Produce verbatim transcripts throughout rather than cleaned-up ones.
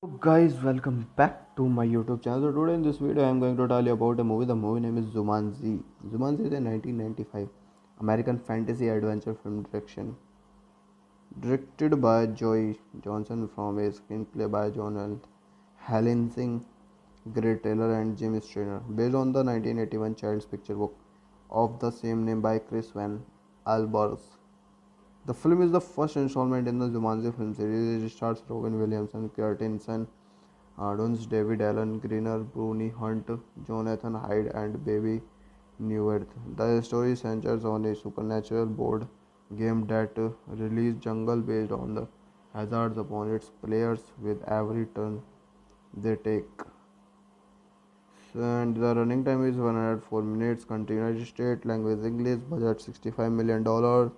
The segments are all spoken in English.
Hello guys, welcome back to my YouTube channel. So today in this video I am going to tell you about a movie. The movie name is Jumanji. Jumanji is a nineteen ninety-five American fantasy adventure film direction directed by Joe Johnston from a screenplay by Jonathan Hensleigh, Greg Taylor and Jim Strain, based on the nineteen eighty-one child's picture book of the same name by Chris Van Allsburg. The film is the first installment in the Jumanji film series. It stars Robin Williams and Kirsten Dunst, David Alan Grier, Bonnie Hunt, Jonathan Hyde, and Bebe Neuwirth. The story centers on a supernatural board game that relies jungle based on the hazards upon its players with every turn they take. And the running time is one hundred four minutes. United States language English. Budget sixty-five million dollars.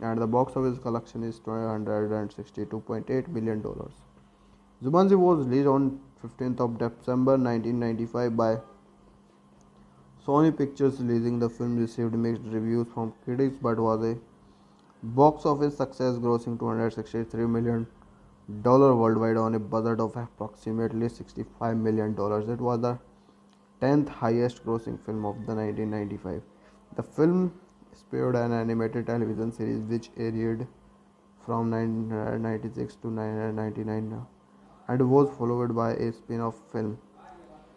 And the box office collection is two hundred sixty-two point eight million dollars. Jumanji was released on fifteenth of December nineteen ninety-five by Sony Pictures. Releasing the film received mixed reviews from critics but was a box office success, grossing two hundred sixty-three million dollars worldwide on a budget of approximately sixty-five million dollars. It was the tenth highest grossing film of the nineteen ninety-five. The film spared an animated television series which aired from nineteen ninety-six to nineteen ninety-nine and was followed by a spin-off film,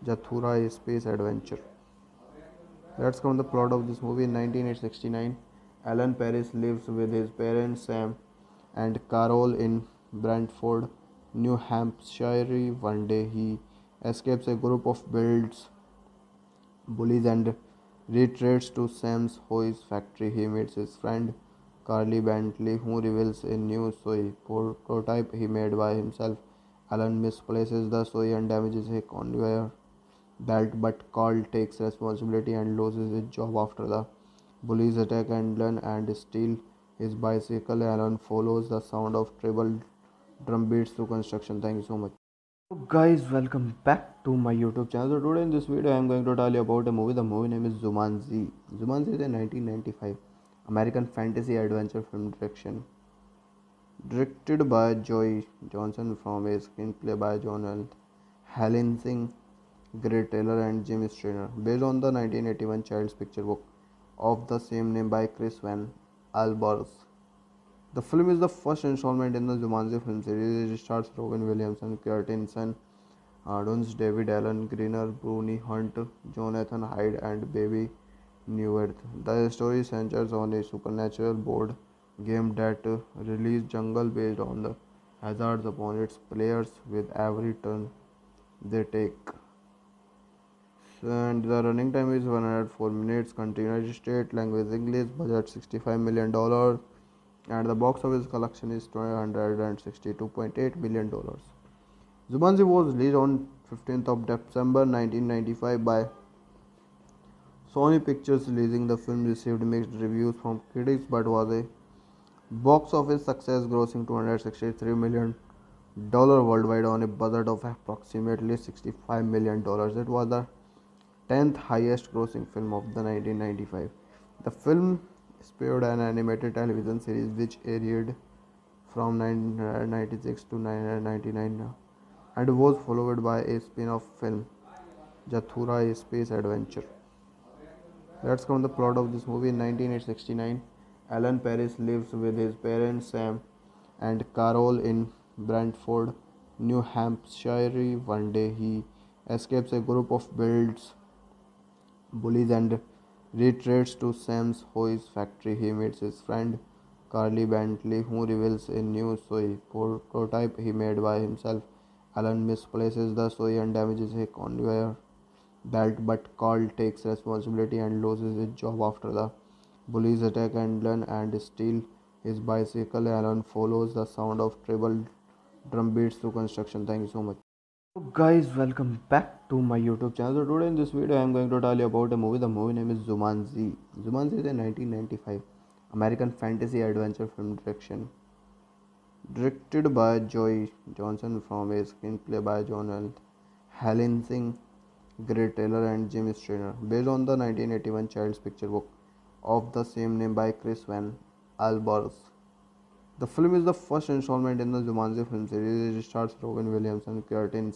Zathura, a space adventure. Let's come to the plot of this movie. In nineteen sixty-nine, Alan Parrish lives with his parents Sam and Carol in Brantford, New Hampshire. One day he escapes a group of builds, bullies and retreats to Sam's Hoy's factory. He meets his friend Carly Bentley, who reveals a new soy prototype he made by himself. Alan misplaces the soy and damages a conveyor belt, but Carl takes responsibility and loses his job after the bullies attack Alan and steal his bicycle. Alan follows the sound of tribal drum beats to construction. Thank you so much. Hello guys, welcome back to my YouTube channel. So today in this video I am going to tell you about a movie. The movie name is Jumanji. Jumanji is a nineteen ninety-five American fantasy adventure film direction directed by Joe Johnston from a screenplay by Jonathan Hensleigh, Greg Taylor and Jim Strain, based on the nineteen eighty-one child's picture book of the same name by Chris Van Allsburg. The film is the first installment in the Jumanji film series. It stars Robin Williams and Kirsten Dunst, David Alan Grier, Bonnie Hunt, Jonathan Hyde, and Bebe Neuwirth. The story centers on a supernatural board game that relies jungle based on the hazards upon its players with every turn they take. And the running time is one hundred four minutes. United States language English. Budget sixty-five million dollars. And the box office collection is two hundred sixty-two point eight million dollars. Jumanji was released on fifteenth of December nineteen ninety-five by Sony Pictures. Releasing the film received mixed reviews from critics but was a box office success, grossing two hundred sixty-three million dollars worldwide on a budget of approximately sixty-five million dollars. It was the tenth highest grossing film of the nineteen ninety-five. The film spared an animated television series which aired from nineteen ninety-six to nineteen ninety-nine and was followed by a spin-off film, Zathura, a space adventure. Let's come to the plot of this movie. In nineteen sixty-nine, Alan Parrish lives with his parents Sam and Carol in Brantford, New Hampshire. One day he escapes a group of builds, bullies and retreats to Sam's Hoy's factory. He meets his friend Carly Bentley, who reveals a new soy prototype he made by himself. Alan misplaces the soy and damages a conveyor belt, but Carl takes responsibility and loses his job after the bullies attack Alan and steal his bicycle. Alan follows the sound of tribal drum beats to construction. Thank you so much. Hello guys, welcome back to my YouTube channel. So today in this video I am going to tell you about a movie. The movie name is Jumanji. Jumanji is a nineteen ninety-five American fantasy adventure film direction directed by Joe Johnston from a screenplay by Jonathan Hensleigh, Greg Taylor and Jim Strain, based on the nineteen eighty-one child's picture book of the same name by Chris Van Allsburg. The film is the first installment in the Jumanji film series. It stars Robin Williams and Kirsten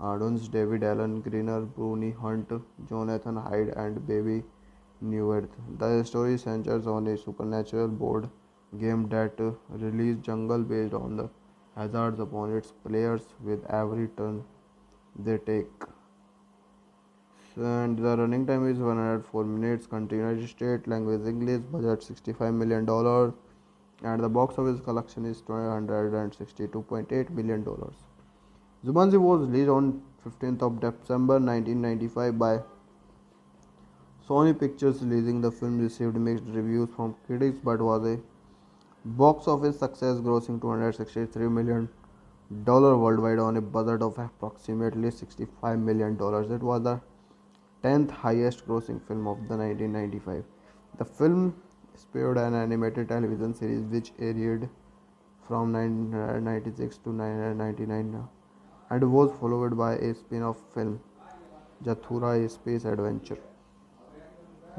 Dunst, David Alan Grier, Bonnie Hunt, Jonathan Hyde, and Bebe Neuwirth. The story centers on a supernatural board game that relies jungle based on the hazards upon its players with every turn they take. And the running time is one hundred four minutes. Country United States, language English, budget sixty-five million dollars. And the box office collection is two hundred sixty-two point eight million dollars. Jumanji was released on fifteenth of December nineteen ninety-five by Sony Pictures. Releasing the film received mixed reviews from critics but was a box office success, grossing two hundred sixty-three million dollars worldwide on a budget of approximately sixty-five million dollars. It was the tenth highest grossing film of the nineteen ninety-five. The film spawned an animated television series which aired from nineteen ninety-six to nineteen ninety-nine and was followed by a spin-off film, Zathura, a space adventure.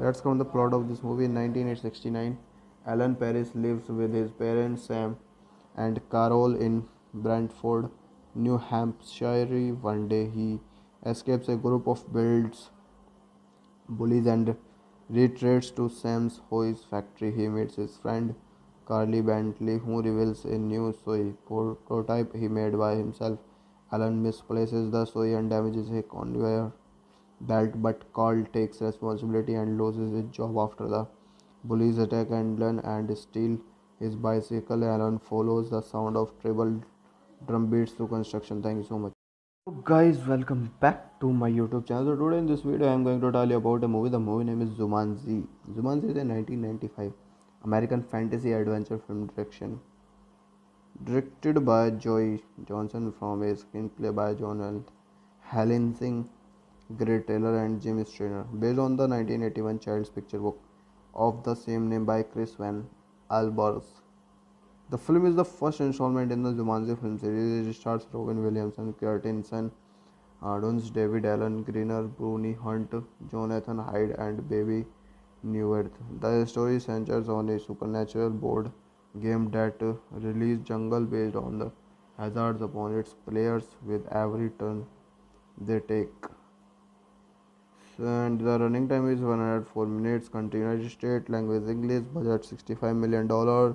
Let's come to the plot of this movie. In nineteen sixty-nine, Alan Parrish lives with his parents Sam and Carol in Brantford, New Hampshire. One day he escapes a group of builds, bullies and retreats to Sam's Hoy's factory. He meets his friend Carly Bentley, who reveals a new soy prototype he made by himself. Alan misplaces the soy and damages a conveyor belt, but Carl takes responsibility and loses his job after the bullies attack Alan and steal his bicycle. Alan follows the sound of tribal drum beats to construction. Thank you so much. So guys, welcome back to my YouTube channel. So today in this video I am going to tell you about a movie. The movie name is Jumanji. Jumanji is a nineteen ninety-five American fantasy adventure film direction directed by Joe Johnston, from a screenplay by Jonathan Hensleigh, Greg Taylor and Jim Strain, based on the nineteen eighty-one child's picture book of the same name by Chris Van Allsburg. The film is the first installment in the Jumanji film series. It stars Robin Williams and Kirsten Dunst, David Alan Grier, Bonnie Hunt, Jonathan Hyde, and Bebe Neuwirth. The story centers on a supernatural board game that relies jungle based on the hazards upon its players with every turn they take. And the running time is one hundred four minutes. Country United States, language English, budget sixty-five million dollars.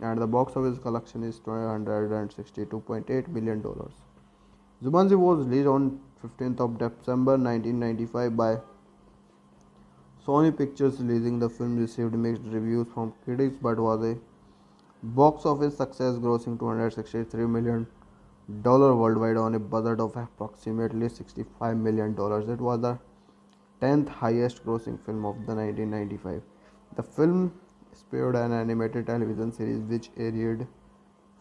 And the box office collection is two hundred sixty-two point eight million dollars. Jumanji was released on fifteenth of December nineteen ninety-five by Sony Pictures. Releasing the film received mixed reviews from critics but was a box office success, grossing two hundred sixty-three million dollars worldwide on a budget of approximately sixty-five million dollars. It was the tenth highest grossing film of the nineteen ninety-five. The film spawned an animated television series which aired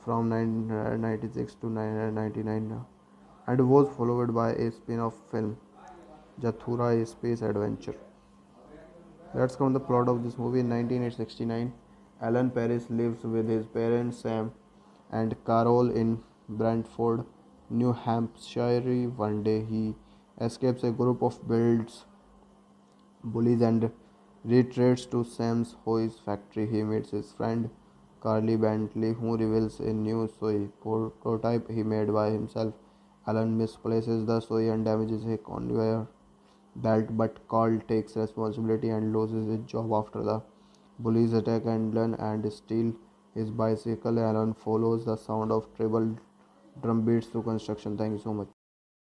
from nineteen ninety-six to nineteen ninety-nine and was followed by a spin-off film, Zathura, a space adventure. Let's come to the plot of this movie. In nineteen sixty-nine, Alan Parrish lives with his parents Sam and Carol in Brantford, New Hampshire. One day he escapes a group of builds, bullies and retreats to Sam's Hoy's factory. He meets his friend Carly Bentley, who reveals a new soy prototype he made by himself. Alan misplaces the soy and damages a conveyor belt, but Carl takes responsibility and loses his job after the bullies attack Alan and steal his bicycle. Alan follows the sound of tribal drum beats to construction. Thank you so much.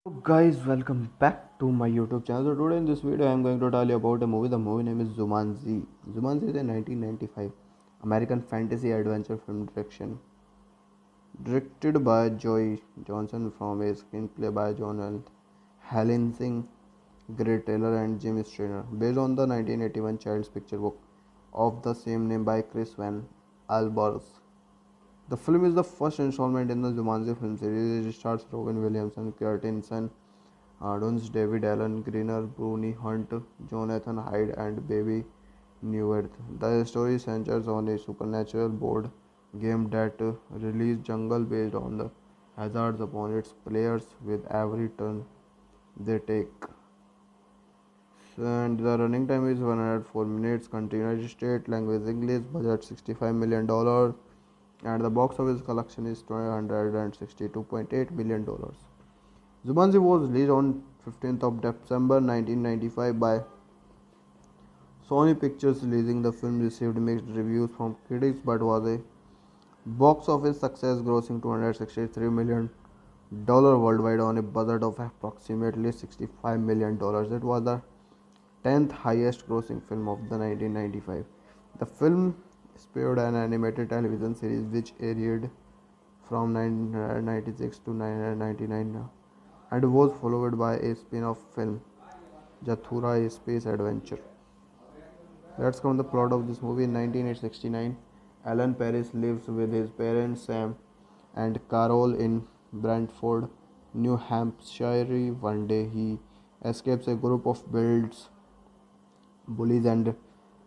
So guys, welcome back to my YouTube channel. So today in this video I am going to tell you about a movie. The movie name is Jumanji. Jumanji is a nineteen ninety-five American fantasy adventure film direction directed by Joe Johnston, from a screenplay by Jonathan Hensleigh, Greg Taylor and Jim Strain, based on the nineteen eighty-one child's picture book of the same name by Chris Van Allsburg. The film is the first installment in the Jumanji film series. It stars Robin Williams and Kirsten Dunst, David Alan Grier, Bonnie Hunt, Jonathan Hyde, and Bebe Neuwirth. The story centers on a supernatural board game that relies jungle based on the hazards upon its players with every turn they take. And the running time is one hundred four minutes. Country United States, language English, budget sixty-five million dollars. and the box office collection is two hundred sixty-two point eight million dollars. Jumanji was released on fifteenth of December nineteen ninety-five by Sony Pictures. Releasing the film received mixed reviews from critics but was a box office success, grossing two hundred sixty-three million dollars worldwide on a budget of approximately sixty-five million dollars. It was the tenth highest grossing film of the nineteen ninety-five. The film spawned an animated television series which aired from nineteen ninety-six to nineteen ninety-nine and was followed by a spin-off film, Zathura, a space adventure. Let's come to the plot of this movie. In nineteen sixty-nine, Alan Parrish lives with his parents Sam and Carol in Brantford, New Hampshire. One day he escapes a group of builds, bullies and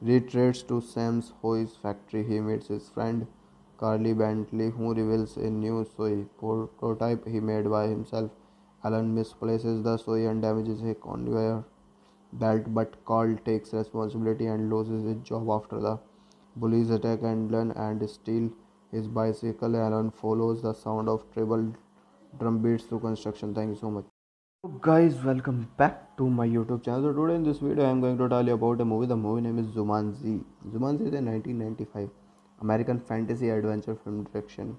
retreats to Sam's Hoy's factory. He meets his friend Carly Bentley, who reveals a new soy prototype he made by himself. Alan misplaces the soy and damages a conveyor belt, but Carl takes responsibility and loses his job after the bullies attack Alan and steal his bicycle. Alan follows the sound of treble drum beats through construction. Thank you so much. So guys, welcome back to my YouTube channel. So today in this video I am going to tell you about a movie. The movie name is Jumanji. Jumanji is a nineteen ninety-five American fantasy adventure film direction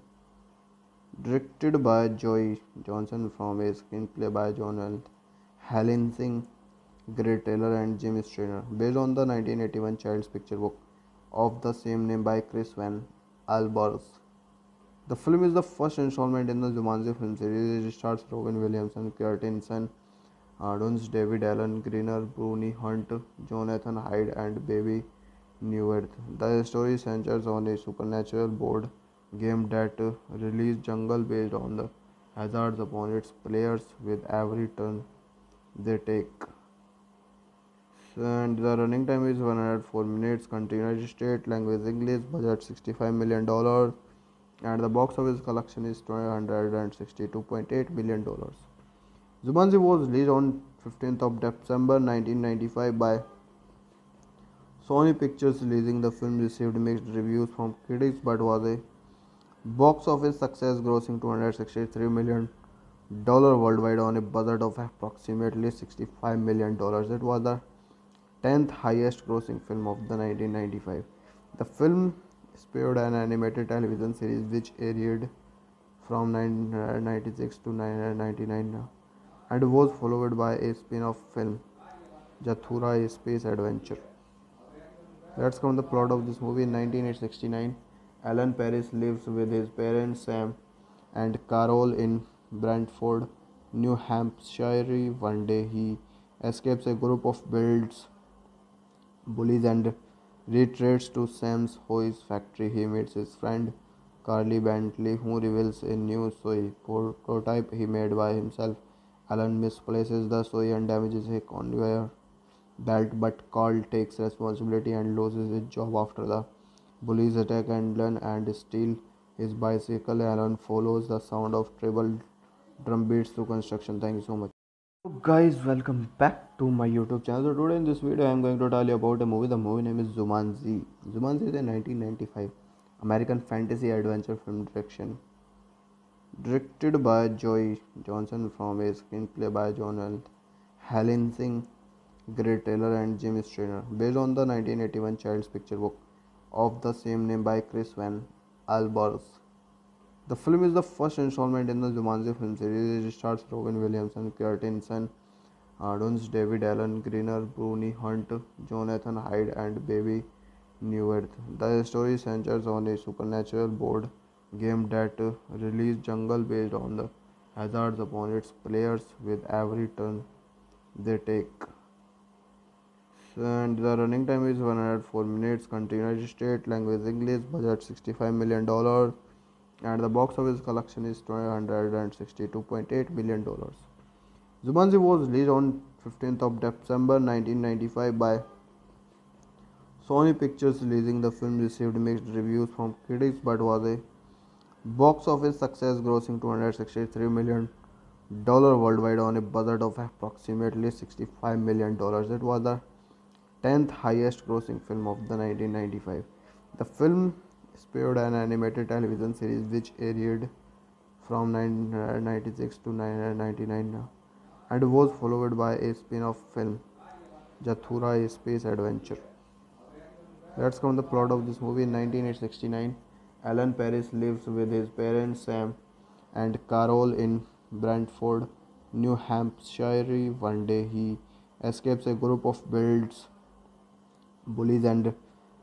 directed by Joe Johnston, from a screenplay by Jonathan Hensleigh, Greg Taylor and Jim Strain, based on the nineteen eighty-one child's picture book of the same name by Chris Van Allsburg. The film is the first installment in the Jumanji film series. It stars Robin Williams and Kirsten Dunst, David Alan Grier, Bonnie Hunt, Jonathan Hyde, and Bebe Neuwirth. The story centers on a supernatural board game that releases jungle based on the hazards upon its players with every turn they take. And the running time is one hundred four minutes. Continuous state language English. Budget sixty-five million dollars. And the box office collection is two hundred sixty-two point eight million dollars. Jumanji was released on fifteenth of December nineteen ninety-five by Sony Pictures. Releasing the film received mixed reviews from critics but was a box office success, grossing two hundred sixty-three million dollars worldwide on a budget of approximately sixty-five million dollars. It was the tenth highest grossing film of the nineteen ninety-five. The film spawned an animated television series which aired from nineteen ninety-six to nineteen ninety-nine and was followed by a spin-off film, Zathura, a space adventure. Let's come to the plot of this movie. In nineteen sixty-nine, Alan Parrish lives with his parents Sam and Carol in Brantford, New Hampshire. One day he escapes a group of builds, bullies and retreats to Sam's Hoy's factory. He meets his friend Carly Bentley, who reveals a new soy prototype he made by himself. Alan misplaces the soy and damages a conveyor belt, but Carl takes responsibility and loses his job after the bullies attack Alan and steal his bicycle. Alan follows the sound of treble drum beats through construction. Thank you so much. So guys, welcome back to my YouTube channel. So today in this video I am going to tell you about a movie. The movie name is Jumanji. Jumanji is a nineteen ninety-five American fantasy adventure film direction directed by Joe Johnston, from a screenplay by Jonathan Hensleigh, Greg Taylor and Jim Strain, based on the nineteen eighty-one child's picture book of the same name by Chris Van Allsburg. The film is the first installment in the Jumanji film series. It stars Robin Williams and Kirsten Dunst, David Alan Grier, Bonnie Hunt, Jonathan Hyde, and Bebe Neuwirth. The story centers on a supernatural board game that releases jungle based on the hazards upon its players with every turn they take. And the running time is one hundred four minutes. Continuous state language English. Budget sixty-five million dollars. And the box office collection is two hundred sixty-two point eight million dollars. Jumanji was released on fifteenth of December nineteen ninety-five by Sony Pictures. Releasing the film received mixed reviews from critics but was a box office success, grossing two hundred sixty-three million dollars worldwide on a budget of approximately sixty-five million dollars. It was the tenth highest grossing film of the nineteen ninety-five. The film spared an animated television series which aired from nineteen ninety-six to nineteen ninety-nine and was followed by a spin-off film, Zathura, a Space Adventure. Let's come to the plot of this movie. In nineteen sixty-nine, Alan Parrish lives with his parents Sam and Carol in Brantford, New Hampshire. One day he escapes a group of builds, bullies and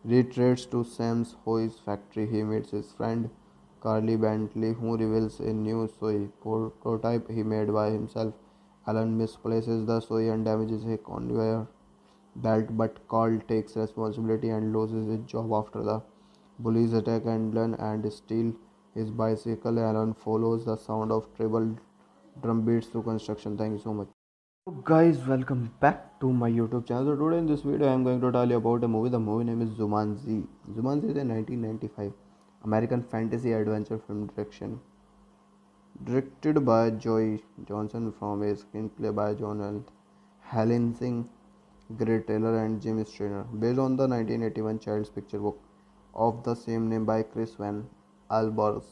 retreats to Sam's Hoy's factory. He meets his friend Carly Bentley, who reveals a new soy prototype he made by himself. Alan misplaces the soy and damages a conveyor belt, but Carl takes responsibility and loses his job after the bullies attack Alan and steal his bicycle. Alan follows the sound of treble drum beats to construction. Thank you so much. So guys, welcome back to my YouTube channel. So today in this video I am going to tell you about a movie. The movie name is Jumanji. Jumanji is a nineteen ninety-five American fantasy adventure film direction directed by Joe Johnston, from a screenplay by Jonathan Hensleigh, Greg Taylor and Jim Strain, based on the nineteen eighty-one child's picture book of the same name by Chris Van Allsburg.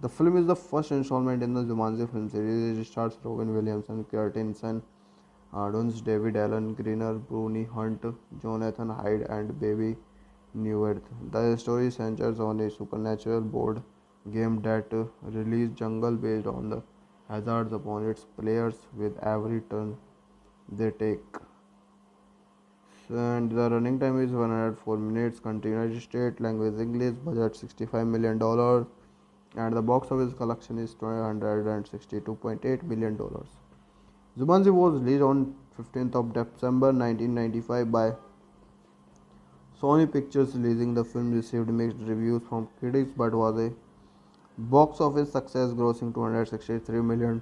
The film is the first installment in the Jumanji film series. It stars Robin Williams and Kirsten Dunst, David Alan Grier, Bonnie Hunt, Jonathan Hyde, and Bebe Neuwirth. The story centers on a supernatural board game that releases jungle based on the hazards upon its players with every turn they take. And the running time is one hundred four minutes. Continued state language English. Budget sixty-five million dollars. And the box office collection is two hundred sixty-two point eight million dollars. Jumanji was released on fifteenth of December nineteen ninety-five by Sony Pictures. Releasing the film received mixed reviews from critics but was a box office success, grossing two hundred sixty-three million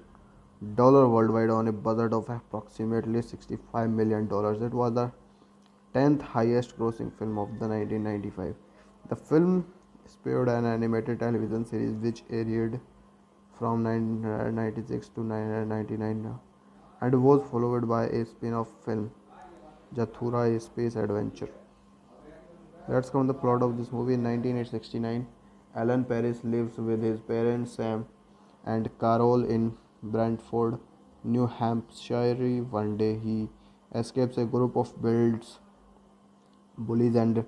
dollars worldwide on a budget of approximately sixty-five million dollars. It was the tenth highest grossing film of the nineteen ninety-five. The film spared an animated television series which aired from nineteen ninety-six to nineteen ninety-nine and was followed by a spin-off film, Zathura, a Space Adventure. Let's come to the plot of this movie. In nineteen sixty-nine, Alan Parrish lives with his parents Sam and Carol in Brantford, New Hampshire. One day he escapes a group of builds, bullies and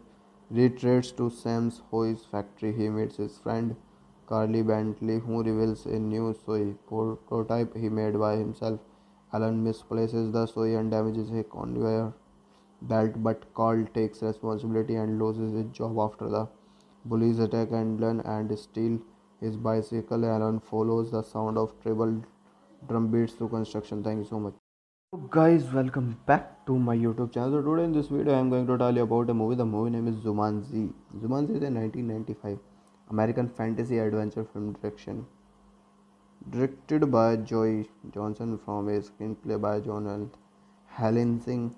retreats to Sam's Hoy's factory. He meets his friend Carly Bentley, who reveals a new soy prototype he made by himself. Alan misplaces the soy and damages a conveyor belt, but Carl takes responsibility and loses his job after the bullies attack Alan and steal his bicycle. Alan follows the sound of treble drum beats to construction. Thank you so much. So guys, welcome back to my YouTube channel. So today in this video I am going to tell you about a movie. The movie name is Jumanji. Jumanji is a nineteen ninety-five American fantasy adventure film direction directed by Joe Johnston, from a screenplay by Jonathan Hensleigh,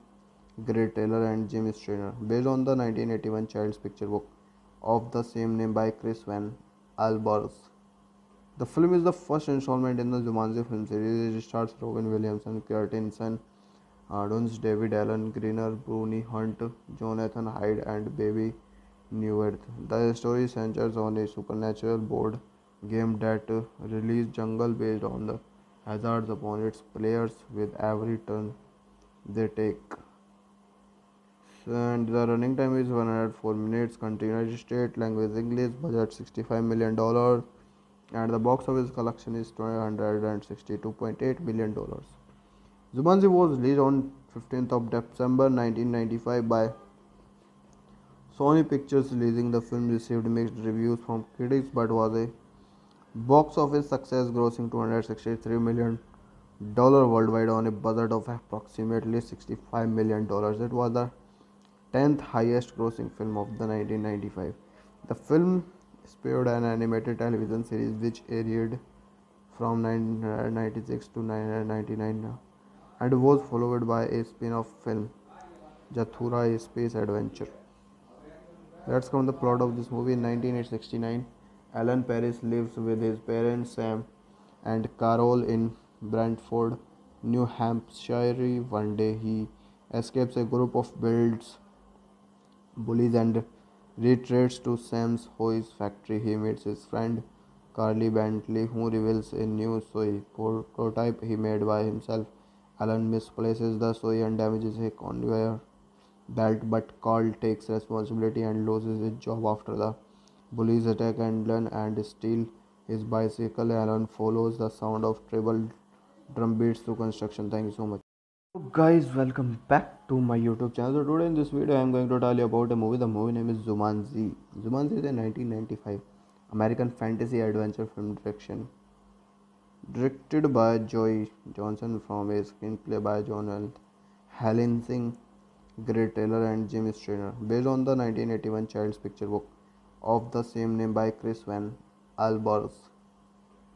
Greg Taylor and Jim Strain, based on the nineteen eighty-one child's picture book of the same name by Chris Van Allsburg. The film is the first installment in the Jumanji film series. It stars Robin Williams and Kirsten Dunst, David Alan Grier, Bonnie Hunt, Jonathan Hyde, and Bebe Neuwirth. The story centers on a supernatural board game that releases jungle based on the hazards upon its players with every turn they take. And the running time is one hundred four minutes. Continued state language English. Budget sixty-five million dollars. And the box office collection is two hundred sixty-two point eight million dollars. Jumanji was released on fifteenth of December nineteen ninety-five by Sony Pictures. Releasing the film received mixed reviews from critics but was a box office success, grossing two hundred sixty-three million dollars worldwide on a budget of approximately sixty-five million dollars. It was the tenth highest grossing film of the nineteen ninety-five. The film spared an animated television series which aired from nineteen ninety-six to nineteen ninety-nine and was followed by a spin-off film, Zathura, a Space Adventure. Let's come to the plot of this movie. In nineteen sixty-nine, Alan Parrish lives with his parents Sam and Carol in Brantford, New Hampshire. One day he escapes a group of builds, bullies and retreats to Sam's Hoy's factory. He meets his friend Carly Bentley, who reveals a new soy prototype he made by himself. Alan misplaces the soy and damages a conveyor belt, but Carl takes responsibility and loses his job after the bullies attack Alan and steal his bicycle. Alan follows the sound of treble drum beats to construction. Thank you so much. So guys, welcome back to my YouTube channel. So today in this video I am going to tell you about a movie. The movie name is Jumanji. Jumanji is a nineteen ninety-five American fantasy adventure film direction directed by Joe Johnston, from a screenplay by Jonathan Hensleigh, Greg Taylor and Jim Strain, based on the nineteen eighty-one child's picture book of the same name by Chris Van Allsburg.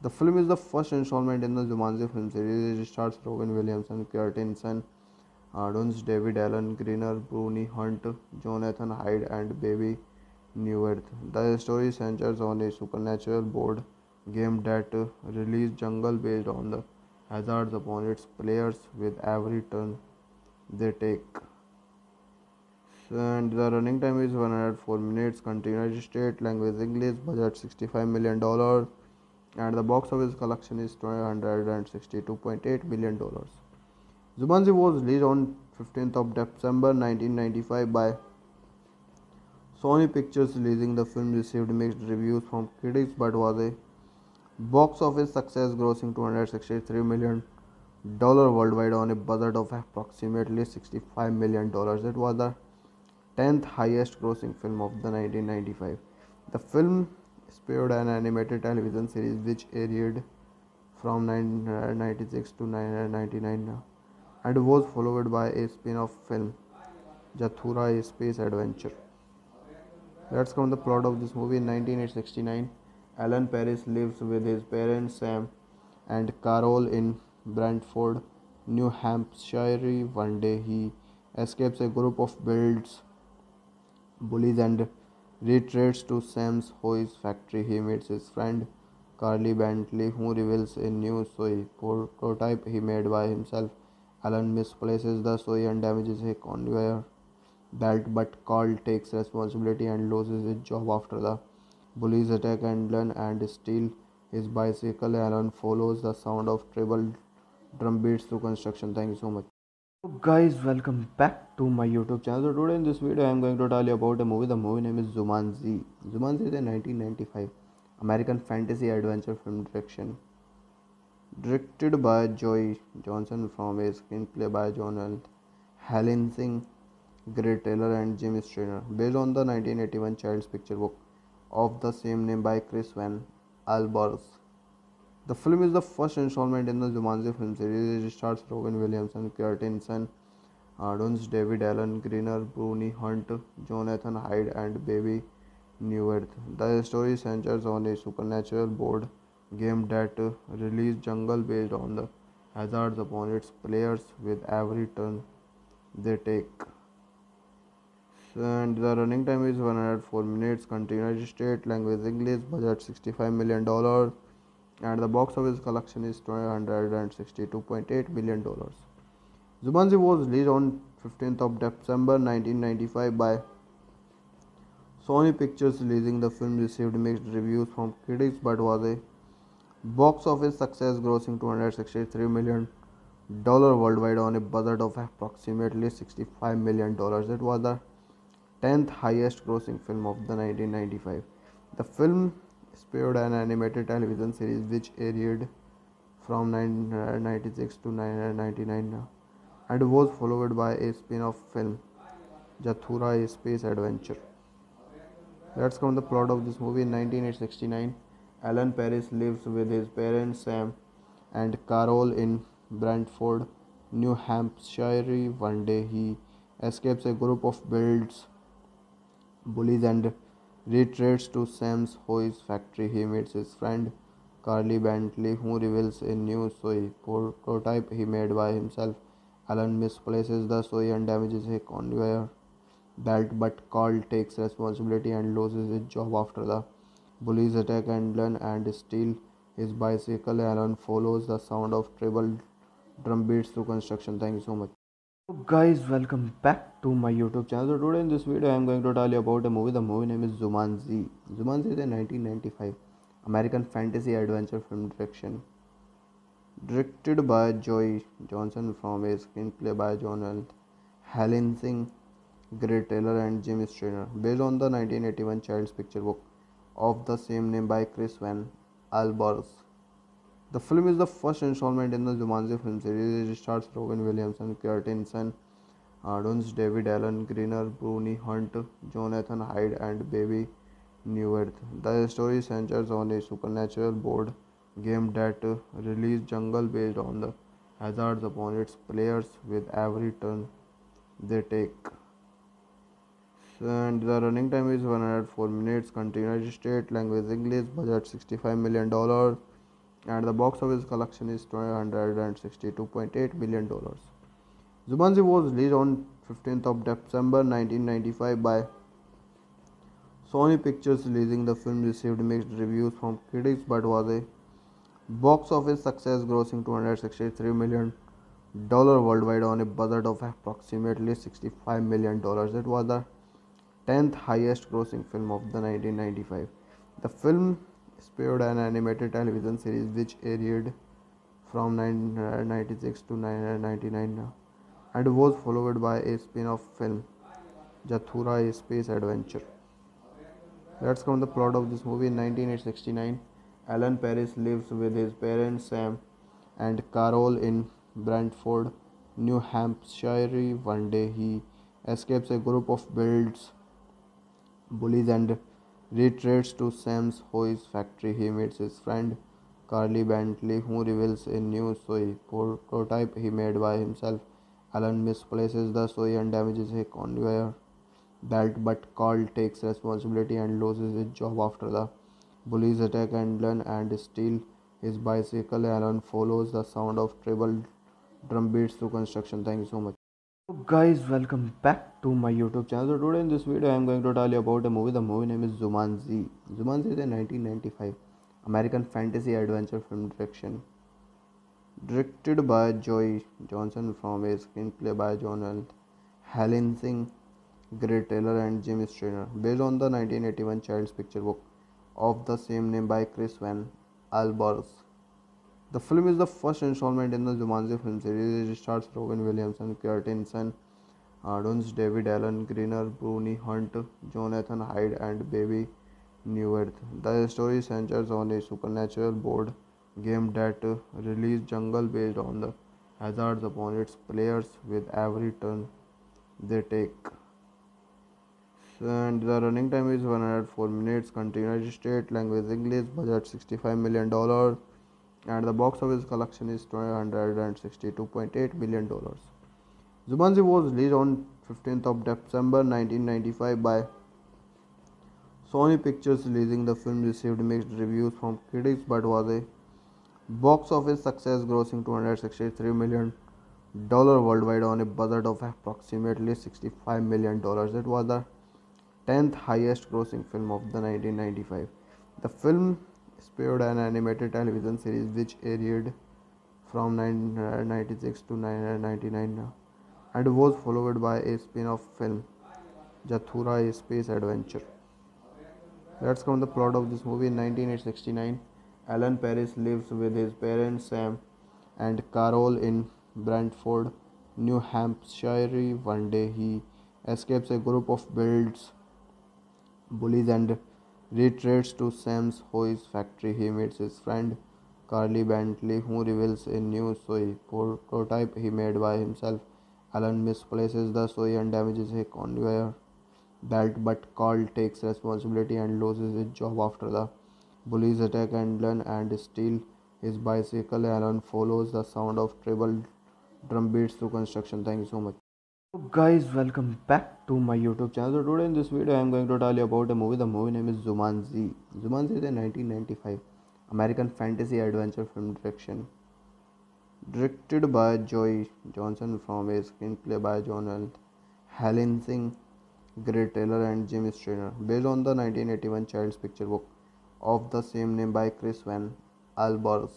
The film is the first installment in the Jumanji film series. It stars Robin Williams and Kirsten Dunst, David Alan Grier, Bonnie Hunt, Jonathan Hyde, and Bebe Neuwirth. The story centers on a supernatural board game that releases jungle based on the hazards upon its players with every turn they take. And the running time is one hundred four minutes. United States language English. Budget sixty-five million dollars. And the box office collection is two hundred sixty-two point eight million dollars. Jumanji was released on fifteenth of December nineteen ninety-five by Sony Pictures. Releasing the film received mixed reviews from critics, but was a box office success, grossing two hundred sixty-three million dollars worldwide on a budget of approximately sixty-five million dollars. It was the tenth highest grossing film of the nineteen ninety-five. The film spawned an animated television series which aired from nineteen ninety-six to nineteen ninety-nine and was followed by a spin-off film, Zathura, a space adventure. Let's come to the plot of this movie. In nineteen sixty-nine, Alan Parrish lives with his parents Sam and Carol in Brantford, New Hampshire. One day he escapes a group of builds, bullies and retreats to Sam's Hoy's factory. He meets his friend Carly Bentley, who reveals a new soy prototype he made by himself. Alan misplaces the soy and damages a conveyor belt, but Carl takes responsibility and loses his job after the bullies attack Alan and steal his bicycle. Alan follows the sound of treble drum beats to construction. Thank you so much. So guys, welcome back to my YouTube channel. So today in this video I am going to tell you about a movie. The movie name is Jumanji. Jumanji is a nineteen ninety-five American fantasy adventure film direction directed by Joe Johnston, from a screenplay by Jonathan Hensleigh, Greg Taylor and Jim Strain, based on the nineteen eighty-one child's picture book of the same name by Chris Van Allsburg. The film is the first installment in the Jumanji film series. It stars Robin Williams and Kirsten Dunst, David Alan Grier, Bonnie Hunt, Jonathan Hyde, and Bebe Neuwirth. The story centers on a supernatural board game that releases jungle based on the hazards upon its players with every turn they take. And the running time is one hundred four minutes. United States language English. Budget sixty-five million dollars. And the box office collection is two hundred sixty-two point eight million dollars. Jumanji was released on fifteenth of December nineteen ninety-five by Sony Pictures. Releasing the film received mixed reviews from critics, but was a box office success, grossing two hundred sixty-three million dollars worldwide on a budget of approximately sixty-five million dollars. It was the tenth highest grossing film of the nineteen ninety-five. The film spawned an animated television series which aired from nineteen ninety-six to nineteen ninety-nine and was followed by a spin-off film, Zathura, a space adventure. Let's come to the plot of this movie. In nineteen sixty-nine, Alan Parrish lives with his parents Sam and Carol in Brantford, New Hampshire. One day he escapes a group of builds, bullies and retreats to Sam's Hoy's factory. He meets his friend Carly Bentley, who reveals a new soy prototype he made by himself. Alan misplaces the soy and damages a conveyor belt, but Carl takes responsibility and loses his job after the bullies attack Alan and steal his bicycle. Alan follows the sound of treble drum beats to construction. Thank you so much. So guys, welcome back to my YouTube channel. So today in this video I am going to tell you about a movie. The movie name is Jumanji. Jumanji is a nineteen ninety-five American fantasy adventure film direction directed by Joe Johnston from a screenplay by Jonathan Hensleigh, Greg Taylor and Jim Strain, based on the nineteen eighty-one child's picture book of the same name by Chris Van Allsburg. The film is the first installment in the Jumanji film series. It stars Robin Williams and Kirsten Dunst, David Alan Grier, Bonnie Hunt, Jonathan Hyde, and Bebe Neuwirth. The story centers on a supernatural board game that releases jungle based on the hazards upon its players with every turn they take. And the running time is one hundred four minutes. United States language English. Budget sixty-five million dollars. And the box office collection is two hundred sixty-two point eight million dollars. Jumanji was released on fifteenth of December nineteen ninety-five by Sony Pictures. Releasing the film received mixed reviews from critics but was a box office success, grossing two hundred sixty-three million dollars worldwide on a budget of approximately sixty-five million dollars. It was the tenth highest grossing film of the nineteen ninety-five. The film spawned an animated television series which aired from nineteen ninety-six to nineteen ninety-nine and was followed by a spin-off film, Zathura, a space adventure. Let's come to the plot of this movie. In nineteen sixty-nine, Alan Parrish lives with his parents Sam and Carol in Brantford, New Hampshire. One day he escapes a group of builds, bullies and retreats to Sam's Hoy's factory. He meets his friend Carly Bentley, who reveals a new soy prototype he made by himself. Alan misplaces the soy and damages a conveyor belt, but Carl takes responsibility and loses his job after the bullies attack Alan and steal his bicycle. Alan follows the sound of tribal drum beats to construction. Thank you so much. So guys, welcome back to my YouTube channel. So today in this video I am going to tell you about a movie. The movie name is Jumanji. Jumanji is a nineteen ninety-five American fantasy adventure film direction directed by Joe Johnston from a screenplay by Jonathan Hensleigh, Greg Taylor and Jim Strain, based on the nineteen eighty-one child's picture book of the same name by Chris Van Allsburg. The film is the first installment in the Jumanji film series. It stars Robin Williams and Kirsten Dunst, David Alan Grier, Bonnie Hunt, Jonathan Hyde, and Bebe Neuwirth. The story centers on a supernatural board game that releases jungle based on the hazards upon its players with every turn they take. And the running time is one hundred four minutes. United States language English. Budget sixty-five million dollars. And the box office collection is two hundred sixty-two point eight million dollars. Jumanji was released on fifteenth of December nineteen ninety-five by Sony Pictures. Releasing the film received mixed reviews from critics but was a box office success, grossing two hundred sixty-three million dollars worldwide on a budget of approximately sixty-five million dollars. It was the tenth highest grossing film of the nineteen ninety-five. The film spawned an animated television series which aired from nineteen ninety-six to nineteen ninety-nine and was followed by a spin-off film, Zathura, a space adventure. Let's come to the plot of this movie. In nineteen sixty-nine, Alan Parrish lives with his parents Sam and Carol in Brantford, New Hampshire. One day he escapes a group of builds, bullies and retreats to Sam's Hoy's factory. He meets his friend Carly Bentley, who reveals a new soy prototype he made by himself. Alan misplaces the soy and damages a conveyor belt, but Carl takes responsibility and loses his job after the bullies attack Alan and steal his bicycle. Alan follows the sound of tribal drum beats to construction. Thank you so much. So guys, welcome back to my YouTube channel. So today in this video I am going to tell you about a movie. The movie name is Jumanji. Jumanji is a nineteen ninety-five American fantasy adventure film direction directed by Joe Johnston from a screenplay by Jonathan Hensleigh, Greg Taylor and Jim Strain, based on the nineteen eighty-one child's picture book of the same name by Chris Van Allsburg.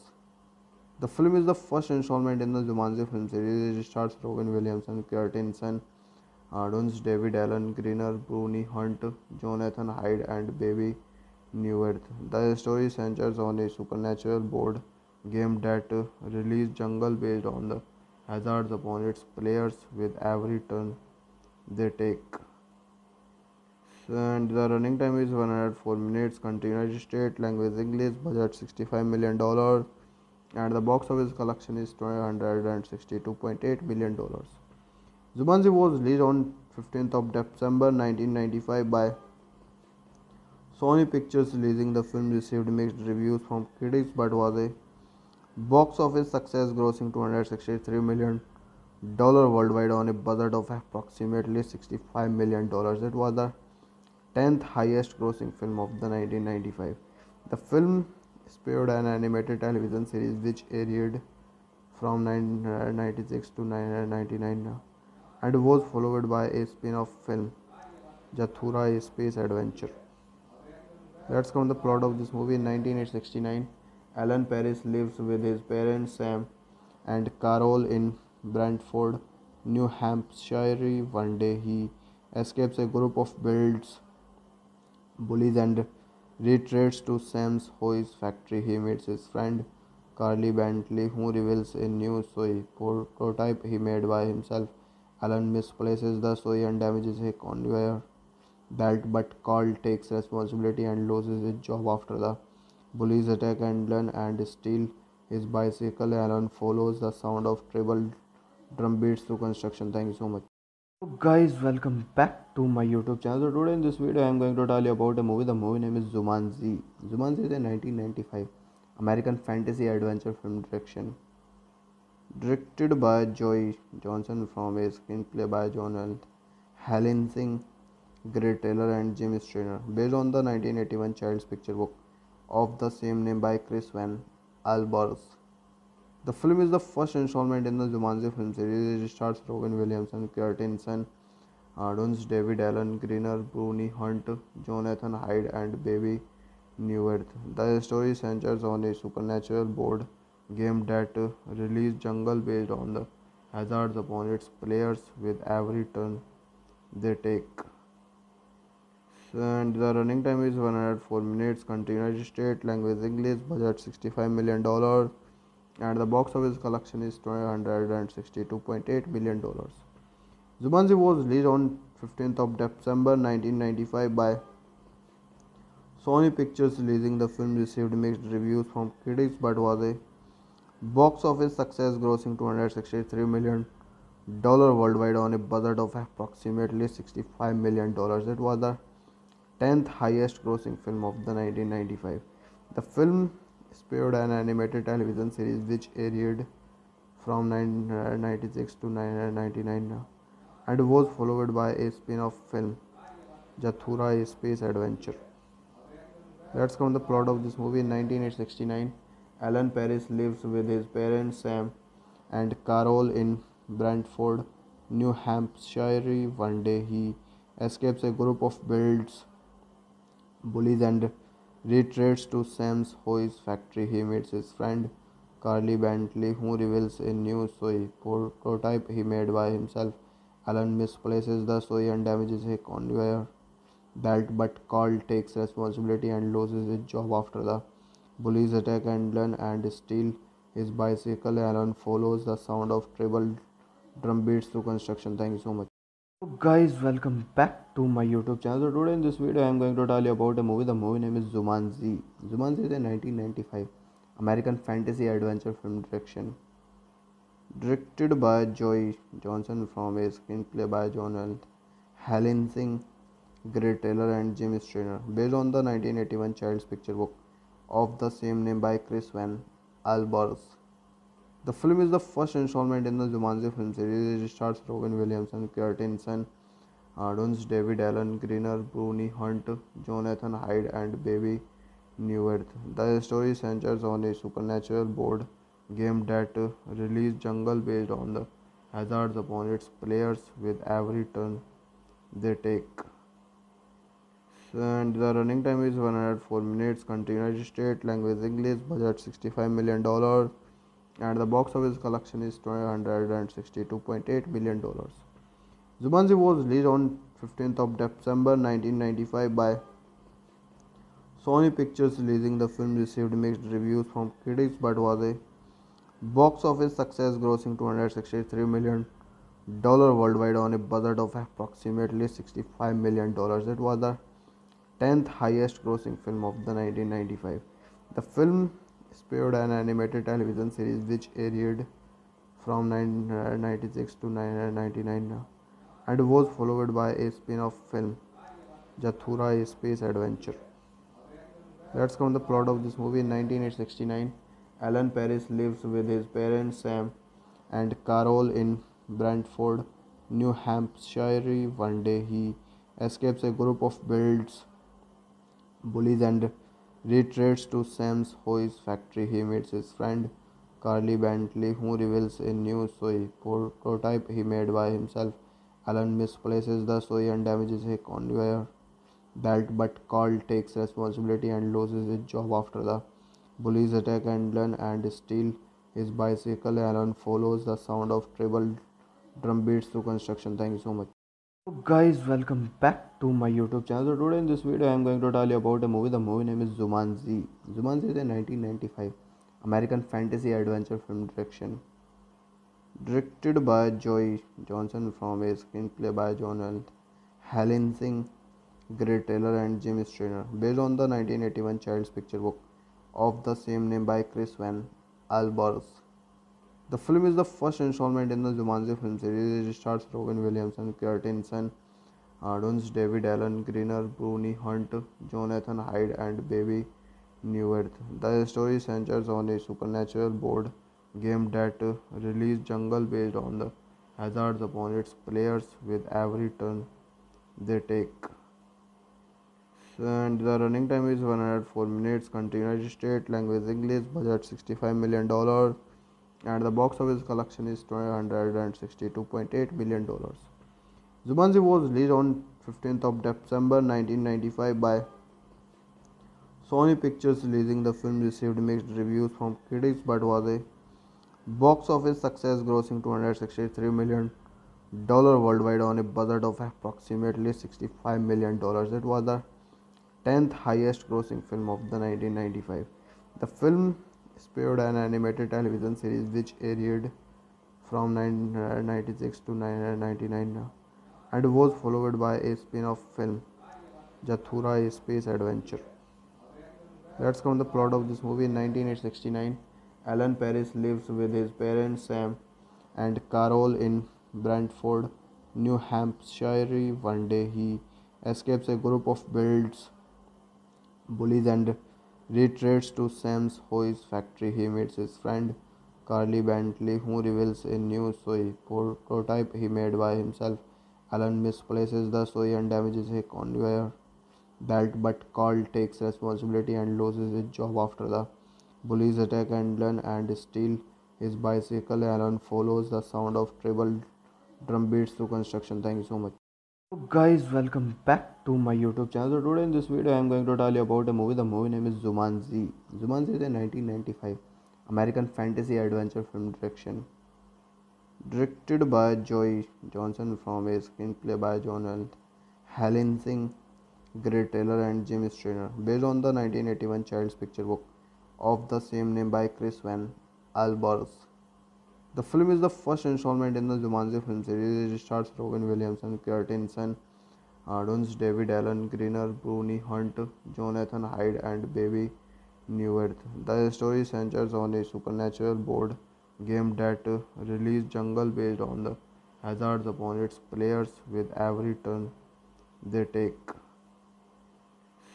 The film is the first installment in the Jumanji film series. It stars Robin Williams and Kirsten Arduin's David Alan Grier, Bonnie Hunt, Jonathan Hyde, and Bebe Neuwirth. The story centers on a supernatural board game that releases jungle based on the hazards upon its players with every turn they take. And the running time is one hundred four minutes. Country United States, language English, budget sixty-five million dollars, and the box office collection is two hundred sixty-two point eight million dollars. Jumanji was released on fifteenth of December nineteen ninety-five by Sony Pictures. Releasing the film received mixed reviews from critics but was a box office success, grossing two hundred sixty-three million dollars worldwide on a budget of approximately sixty-five million dollars. It was the tenth highest grossing film of the nineteen ninety-five. The film spawned an animated television series which aired from nineteen ninety-six to nineteen ninety-nine and was followed by a spin-off film, Zathura, a space adventure. Let's come to the plot of this movie. In nineteen sixty-nine, Alan Parrish lives with his parents Sam and Carol in Brantford, New Hampshire. One day he escapes a group of builds, bullies and retreats to Sam's Hoy's factory. He meets his friend Carly Bentley, who reveals a new soy prototype he made by himself. Alan misplaces the soy and damages a conveyor belt, but Carl takes responsibility and loses his job after the bullies attack Alan and steal his bicycle. Alan follows the sound of treble drum beats through construction. Thank you so much. So guys, welcome back to my YouTube channel. So today in this video I am going to tell you about a movie. The movie name is Jumanji. Jumanji is a nineteen ninety-five American fantasy adventure film direction directed by Joe Johnston, from a screenplay by Jonathan Hensleigh, Greg Taylor and Jim Strain, based on the nineteen eighty-one child's picture book of the same name by Chris Van Allsburg. The film is the first installment in the Jumanji film series. It stars Robin Williams and Kirsten Dunst, David Alan Grier, Bonnie Hunt, Jonathan Hyde, and Bebe Neuwirth. The story centers on a supernatural board game that releases jungle based on the hazards upon its players with every turn they take. And the running time is one hundred four minutes. Country United States, language English, budget sixty-five million dollars, and the box office collection is two hundred sixty-two point eight million dollars. Jumanji was released on fifteenth of December nineteen ninety-five by Sony Pictures. Releasing the film received mixed reviews from critics but was a box office success, grossing two hundred sixty-three million dollars worldwide on a budget of approximately sixty-five million dollars. It was the tenth highest grossing film of the nineteen ninety-five. The film spawned an animated television series which aired from nineteen ninety-six to nineteen ninety-nine and was followed by a spin-off film, Zathura, a space adventure. Let's come to the plot of this movie. In nineteen sixty-nine, Alan Parrish lives with his parents Sam and Carol in Brantford, New Hampshire. One day he escapes a group of builds, bullies and retreats to Sam's Hoy's factory. He meets his friend Carly Bentley, who reveals a new soy prototype he made by himself. Alan misplaces the soy and damages a conveyor belt, but Carl takes responsibility and loses his job after the bullies attack Alan and steal his bicycle. Alan follows the sound of treble drum beats through construction. Thank you so much. So guys, welcome back to my YouTube channel. So today in this video I am going to tell you about a movie. The movie name is Jumanji. Jumanji is a nineteen ninety-five American fantasy adventure film direction directed by Joe Johnston, from a screenplay by Jonathan Hensleigh, Greg Taylor and Jim Strain, based on the nineteen eighty-one child's picture book of the same name by Chris Van Allsburg. The film is the first installment in the Jumanji film series. It stars Robin Williams and Kirsten Dunst, David Alan Grier, Bonnie Hunt, Jonathan Hyde, and Bebe Neuwirth. The story centers on a supernatural board game that releases jungle based on the hazards upon its players with every turn they take. And the running time is one hundred four minutes. Country United States, language English, budget sixty-five million dollars. And the box office collection is two hundred sixty-two point eight million dollars. Jumanji was released on fifteenth of December nineteen ninety-five by Sony Pictures. Releasing the film received mixed reviews from critics but was a box office success, grossing two hundred sixty-three million dollars worldwide on a budget of approximately sixty-five million dollars. It was the tenth highest grossing film of the nineteen ninety-five. The film spawned an animated television series which aired from nineteen ninety-six to nineteen ninety-nine and was followed by a spin-off film, Zathura, a space adventure. Let's come to the plot of this movie. In nineteen sixty-nine, Alan Parrish lives with his parents Sam and Carol in Brantford, New Hampshire. One day he escapes a group of builds, bullies and retreats to Sam's Hoy's factory. He meets his friend Carly Bentley, who reveals a new soy prototype he made by himself. Alan misplaces the soy and damages a conveyor belt, but Carl takes responsibility and loses his job after the bullies attack Alan and steal his bicycle. Alan follows the sound of treble drum beats to construction. Thank you so much. So guys, welcome back to my YouTube channel. So today in this video I am going to tell you about a movie. The movie name is Jumanji. Jumanji is a nineteen ninety-five American fantasy adventure film direction directed by Joe Johnston, from a screenplay by Jonathan Hensleigh, Greg Taylor and Jim Strain, based on the nineteen eighty-one child's picture book of the same name by Chris Van Allsburg. The film is the first installment in the Jumanji film series. It stars Robin Williams and Kirsten Dunst, David Alan Grier, Bonnie Hunt, Jonathan Hyde and Bebe Neuwirth. The story centers on a supernatural board game that releases jungle based on the hazards upon its players with every turn they take. And the running time is one hundred four minutes. Continued state language English. Budget sixty-five million dollars, and the box office collection is two hundred sixty-two point eight million dollars. Jumanji was released on fifteenth of December nineteen ninety-five by Sony Pictures. Releasing the film received mixed reviews from critics but was a box office success, grossing two hundred sixty-three million dollars worldwide on a budget of approximately sixty-five million dollars. It was the tenth highest grossing film of the nineteen ninety-five. The film spawned an animated television series which aired from nineteen ninety-six to nineteen ninety-nine and was followed by a spin-off film, Zathura, a space adventure. Let's come to the plot of this movie. In nineteen sixty-nine, Alan Parrish lives with his parents Sam and Carol in Brantford, New Hampshire. One day he escapes a group of builds, bullies and retreats to Sam's Hoy's factory. He meets his friend Carly Bentley, who reveals a new soy prototype he made by himself. Alan misplaces the soy and damages a conveyor belt, but Carl takes responsibility and loses his job after the bullies attack Alan and steal his bicycle. Alan follows the sound of treble drum beats to construction. Thank you so much. So guys, welcome back to my YouTube channel. So today in this video I am going to tell you about a movie. The movie name is Jumanji. Jumanji is a nineteen ninety-five American fantasy adventure film direction directed by Joe Johnston, from a screenplay by Jonathan Hensleigh, Greg Taylor and Jim Strain, based on the nineteen eighty-one child's picture book of the same name by Chris Van Allsburg. The film is the first installment in the Jumanji film series. It stars Robin Williams and Kirsten Dunst, David Alan Grier, Bonnie Hunt, Jonathan Hyde and Bebe Neuwirth. The story centers on a supernatural board game that releases jungle based on the hazards upon its players with every turn they take.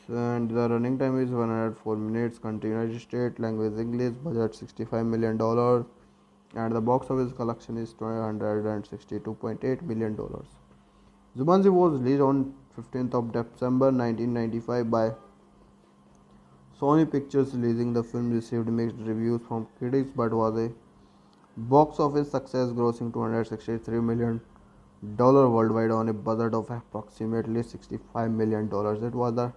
And the running time is one hundred four minutes. Continued state language English. Budget sixty-five million dollars. And the box office collection is two hundred sixty-two point eight million dollars. Jumanji was released on fifteenth of December nineteen ninety-five by Sony Pictures. Releasing the film received mixed reviews from critics but was a box office success, grossing two hundred sixty-three million dollars worldwide on a budget of approximately sixty-five million dollars. It was the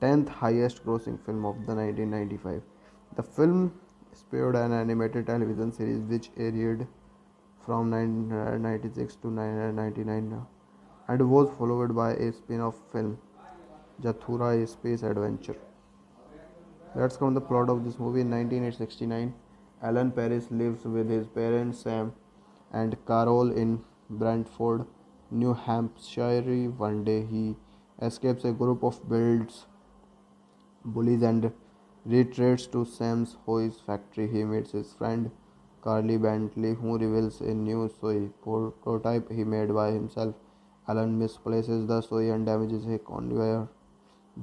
tenth highest grossing film of the nineteen ninety-five. The film spawned an animated television series which aired from nineteen ninety-six to nineteen ninety-nine and was followed by a spin-off film, Zathura, a Space Adventure. Let's come to the plot of this movie. In nineteen sixty-nine, Alan Parrish lives with his parents Sam and Carol in Brantford, New Hampshire. One day he escapes a group of builds, bullies and retreats to Sam's Hoy's factory. He meets his friend Carly Bentley, who reveals a new soy prototype he made by himself. Alan misplaces the soy and damages a conveyor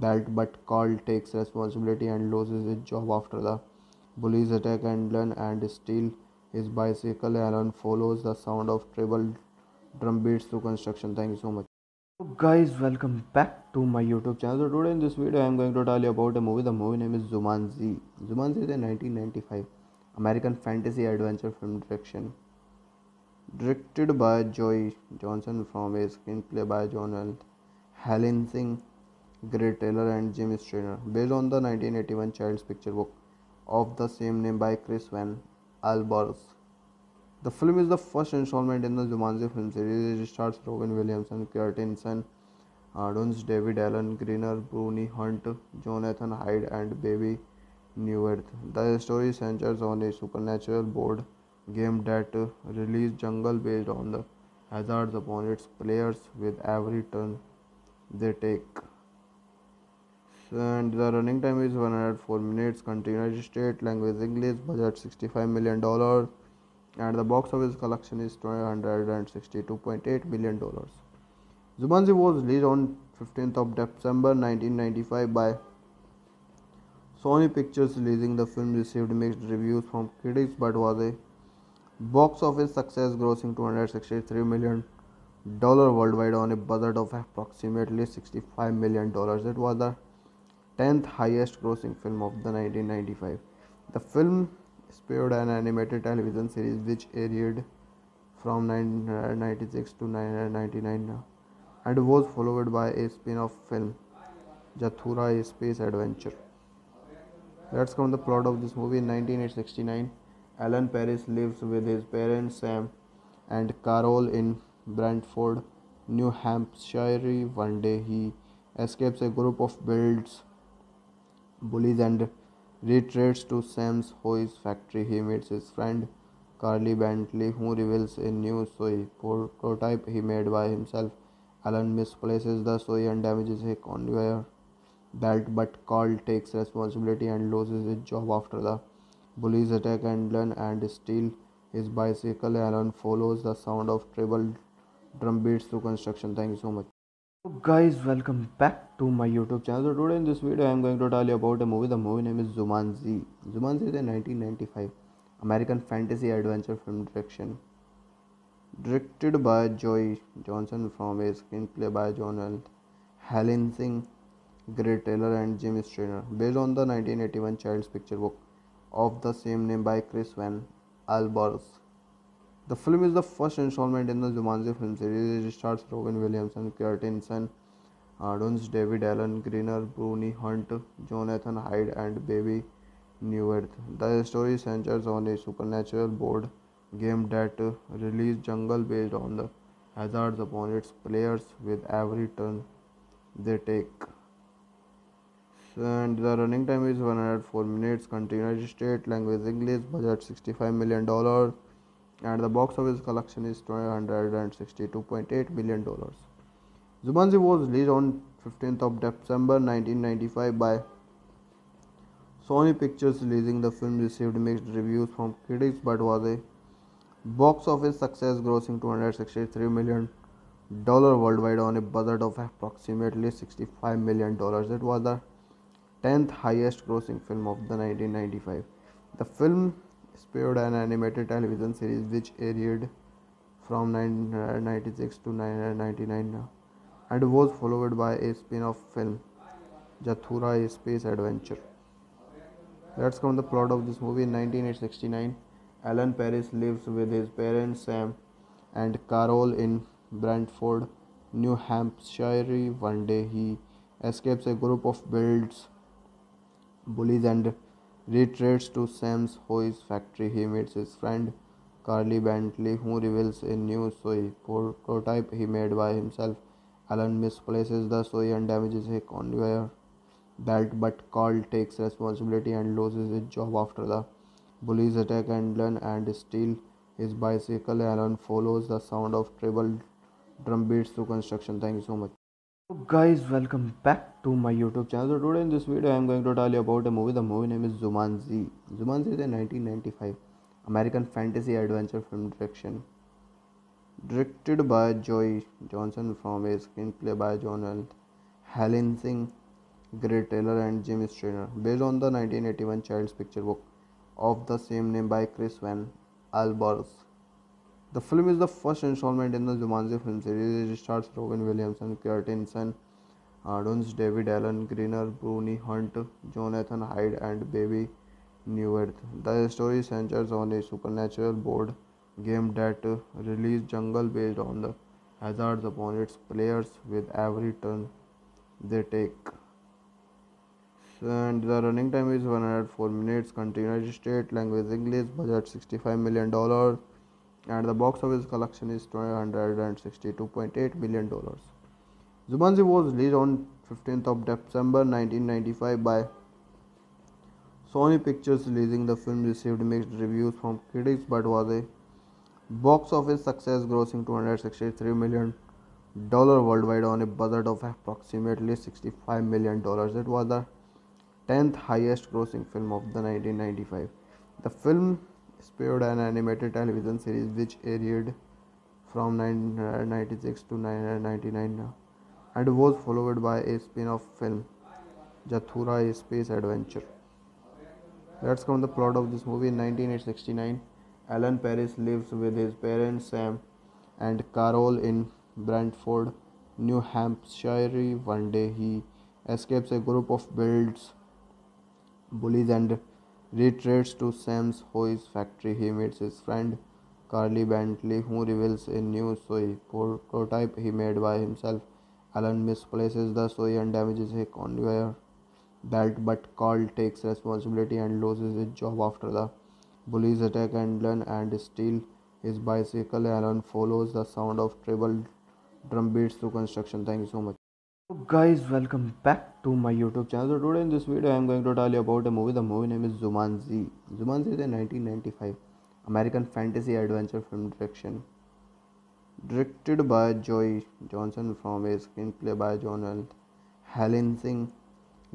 belt, but Carl takes responsibility and loses his job after the bullies attack Alan and steal his bicycle. Alan follows the sound of treble drum beats to construction. Thank you so much. So guys, welcome back to my YouTube channel. So today in this video I am going to tell you about a movie. The movie name is Jumanji. Jumanji is a nineteen ninety-five American fantasy adventure film direction directed by Joe Johnston, from a screenplay by Jonathan Hensleigh, Greg Taylor and Jim Strain, based on the nineteen eighty-one child's picture book of the same name by Chris Van Allsburg. The film is the first installment in the Jumanji film series. It stars Robin Williams and Kirsten Dunst, David Alan Grier, Bonnie Hunt, Jonathan Hyde, and Bebe Neuwirth. The story centers on a supernatural board game that releases jungle based on the hazards upon its players with every turn they take. And the running time is one hundred four minutes. Continuous state language English. Budget sixty-five million dollars. And the box office collection is two hundred sixty-two point eight million dollars. Jumanji was released on fifteenth of December nineteen ninety-five by Sony Pictures. Releasing the film received mixed reviews from critics but was a box office success, grossing two hundred sixty-three million dollars worldwide on a budget of approximately sixty-five million dollars. It was the tenth highest grossing film of the nineteen ninety-five. The film spawned an animated television series which aired from nineteen ninety-six to nineteen ninety-nine and was followed by a spin-off film, Zathura, a Space Adventure. Let's come to the plot of this movie. In nineteen sixty-nine, Alan Parrish lives with his parents Sam and Carol in Brantford, New Hampshire. One day he escapes a group of builds, bullies and retreats to Sam's Hoy's factory. He meets his friend Carly Bentley, who reveals a new soy prototype he made by himself. Alan misplaces the soy and damages a conveyor belt, but Carl takes responsibility and loses his job after the bullies attack Alan and steal his bicycle. Alan follows the sound of treble drum beats to construction. Thank you so much. So guys, welcome back to my YouTube channel. So today in this video I am going to tell you about a movie. The movie name is Jumanji. Jumanji is a nineteen ninety-five American fantasy adventure film direction directed by Joe Johnston, from a screenplay by Jonathan Hensleigh, Greg Taylor and Jim Strain, based on the nineteen eighty-one child's picture book of the same name by Chris Van Allsburg. The film is the first installment in the Jumanji film series. It stars Robin Williams and Kirsten Dunst, David Alan Grier, Bonnie Hunt, Jonathan Hyde, and Bebe Neuwirth. The story centers on a supernatural board game that releases jungle based on the hazards upon its players with every turn they take. And the running time is one hundred four minutes. Continuous state language English. Budget sixty-five million dollars. And the box office collection is two hundred sixty-two point eight million dollars. Jumanji was released on fifteenth of December nineteen ninety-five by Sony Pictures. Releasing the film received mixed reviews from critics but was a box office success, grossing two hundred sixty-three million dollars worldwide on a budget of approximately sixty-five million dollars. It was the tenth highest grossing film of the nineteen ninety-five. The film spawned an animated television series which aired from nineteen ninety-six to nineteen ninety-nine and was followed by a spin-off film, Zathura, a Space Adventure. Let's come to the plot of this movie. In nineteen sixty-nine, Alan Parrish lives with his parents Sam and Carol in Brantford, New Hampshire. One day he escapes a group of builds, bullies and retreats to Sam's Hoy's factory. He meets his friend Carly Bentley, who reveals a new soy prototype he made by himself. Alan misplaces the soy and damages a conveyor belt, but Carl takes responsibility and loses his job after the bullies attack Alan and steal his bicycle. Alan follows the sound of treble drum beats through construction. Thank you so much. So guys, welcome back to my YouTube channel. So today in this video I am going to tell you about a movie. The movie name is Jumanji. Jumanji is a nineteen ninety-five American fantasy adventure film direction. Directed by Joe Johnston from a screenplay by Jonathan Hensleigh, Greg Taylor and Jim Strain. Based on the nineteen eighty-one child's picture book of the same name by Chris Van Allsburg. The film is the first installment in the Jumanji film series. It stars Robin Williams and Kirsten Dunst, David Alan Grier, Bonnie Hunt, Jonathan Hyde, and Bebe Neuwirth. The story centers on a supernatural board game that releases jungle based on the hazards upon its players with every turn they take. And the running time is one hundred four minutes. United States language English. Budget sixty-five million dollars. And the box office collection is two hundred sixty-two point eight million dollars. Jumanji was released on fifteenth of December nineteen ninety-five by Sony Pictures. Releasing the film received mixed reviews from critics, but was a box office success, grossing two hundred sixty-three million dollars worldwide on a budget of approximately sixty-five million dollars. It was the tenth highest grossing film of the nineteen ninety-five. The film spawned an animated television series which aired from nineteen ninety-six to nineteen ninety-nine and was followed by a spin-off film, Zathura, a space adventure. Let's come to the plot of this movie. In nineteen sixty-nine, Alan Parrish lives with his parents Sam and Carol in Brantford, New Hampshire. One day he escapes a group of builds, bullies and retreats to Sam's Hoy's factory. He meets his friend Carly Bentley, who reveals a new soy prototype he made by himself. Alan misplaces the soy and damages a conveyor belt, but Carl takes responsibility and loses his job after the bullies attack Alan and steal his bicycle. Alan follows the sound of treble drum beats through construction. Thank you so much. So guys, welcome back to my YouTube channel. So today in this video I am going to tell you about a movie. The movie name is Jumanji. Jumanji is a nineteen ninety-five American fantasy adventure film direction. Directed by Joe Johnston from a screenplay by Jonathan Hensleigh,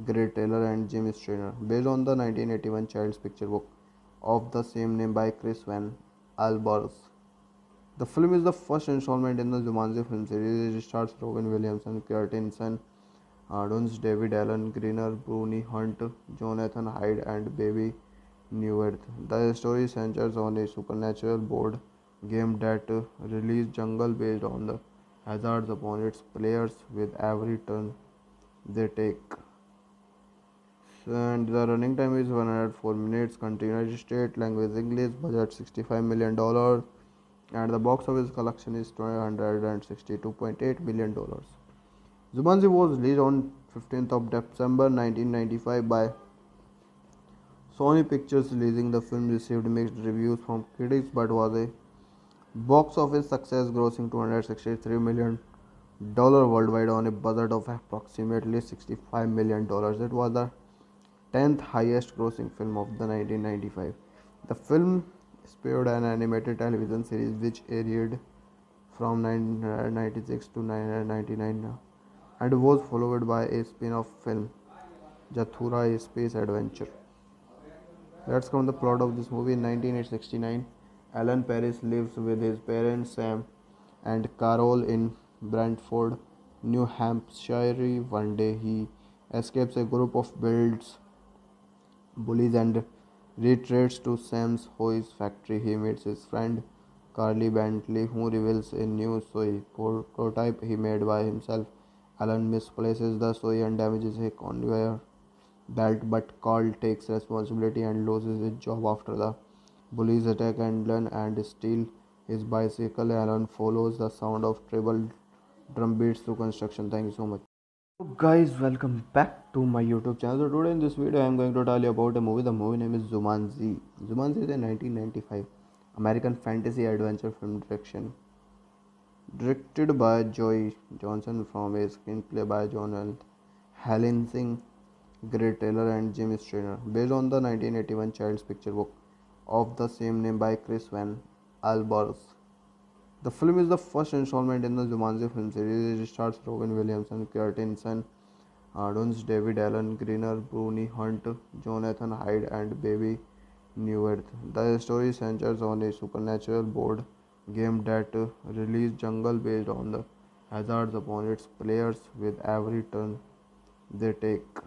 Greg Taylor and Jim Strain. Based on the nineteen eighty-one child's picture book of the same name by Chris Van Allsburg. The film is the first installment in the Jumanji film series. It stars Robin Williams and Kirsten Dunst, David Alan Grier, Bonnie Hunt, Jonathan Hyde, and Bebe Neuwirth. The story centers on a supernatural board game that releases jungle based on the hazards upon its players with every turn they take. And the running time is one hundred four minutes. United States language English. Budget sixty-five million dollars. And the box office collection is two hundred sixty-two point eight million dollars. Jumanji was released on fifteenth of December nineteen ninety-five by Sony Pictures. Releasing the film received mixed reviews from critics, but was a box office success, grossing two hundred sixty-three million dollars worldwide on a budget of approximately sixty-five million dollars. It was the tenth highest grossing film of the nineteen ninety-five. The film spawned an animated television series which aired from nineteen ninety-six to nineteen ninety-nine and was followed by a spin-off film, Zathura, a space adventure. Let's come to the plot of this movie. In nineteen sixty-nine, Alan Parrish lives with his parents Sam and Carol in Brantford, New Hampshire. One day he escapes a group of builds, bullies and retreats to Sam's Hoy's factory. He meets his friend Carly Bentley, who reveals a new soy prototype he made by himself. Alan misplaces the soy and damages a conveyor belt, but Carl takes responsibility and loses his job after the bullies attack Alan and steal his bicycle. Alan follows the sound of treble drum beats through construction. Thank you so much. So guys, welcome back to my YouTube channel. So today in this video I am going to tell you about a movie. The movie name is Jumanji. Jumanji is a nineteen ninety-five American fantasy adventure film direction. Directed by Joe Johnston from a screenplay by Jonathan Hensleigh, Greg Taylor and Jim Strain, based on the nineteen eighty-one child's picture book of the same name by Chris Van Allsburg. The film is the first installment in the Jumanji film series. It stars Robin Williams and Kirsten Dunst, David Alan Grier, Bonnie Hunt, Jonathan Hyde and Bebe Neuwirth. The story centers on a supernatural board game that releases jungle based on the hazards upon its players with every turn they take.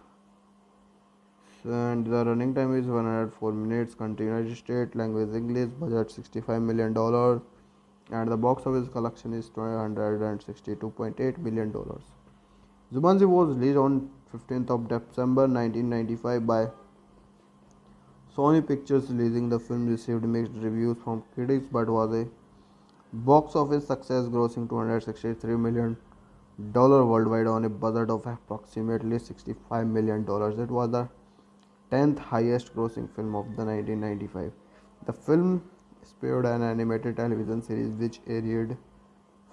And the running time is one hundred four minutes. Country United States, language English, budget sixty-five million dollars, and the box office collection is two hundred sixty-two point eight million dollars. Jumanji was released on fifteenth of December nineteen ninety-five by Sony Pictures. Releasing the film received mixed reviews from critics but was a box office success, grossing two hundred sixty-three million dollars worldwide on a budget of approximately sixty-five million dollars. It was the tenth highest grossing film of the nineteen ninety-five. The film spawned an animated television series which aired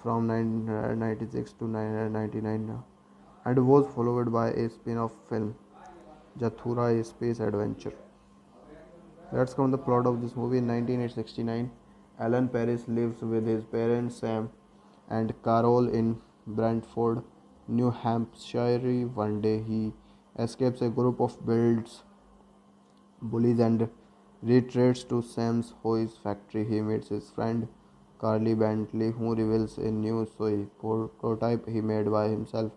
from nineteen ninety-six to nineteen ninety-nine and was followed by a spin-off film, Zathura, a space adventure. Let's come to the plot of this movie. In nineteen sixty-nine, Alan Parrish lives with his parents Sam and Carol in Brantford, New Hampshire. One day he escapes a group of builds, bullies and retreats to Sam's Hoy's factory. He meets his friend Carly Bentley, who reveals a new soy prototype he made by himself.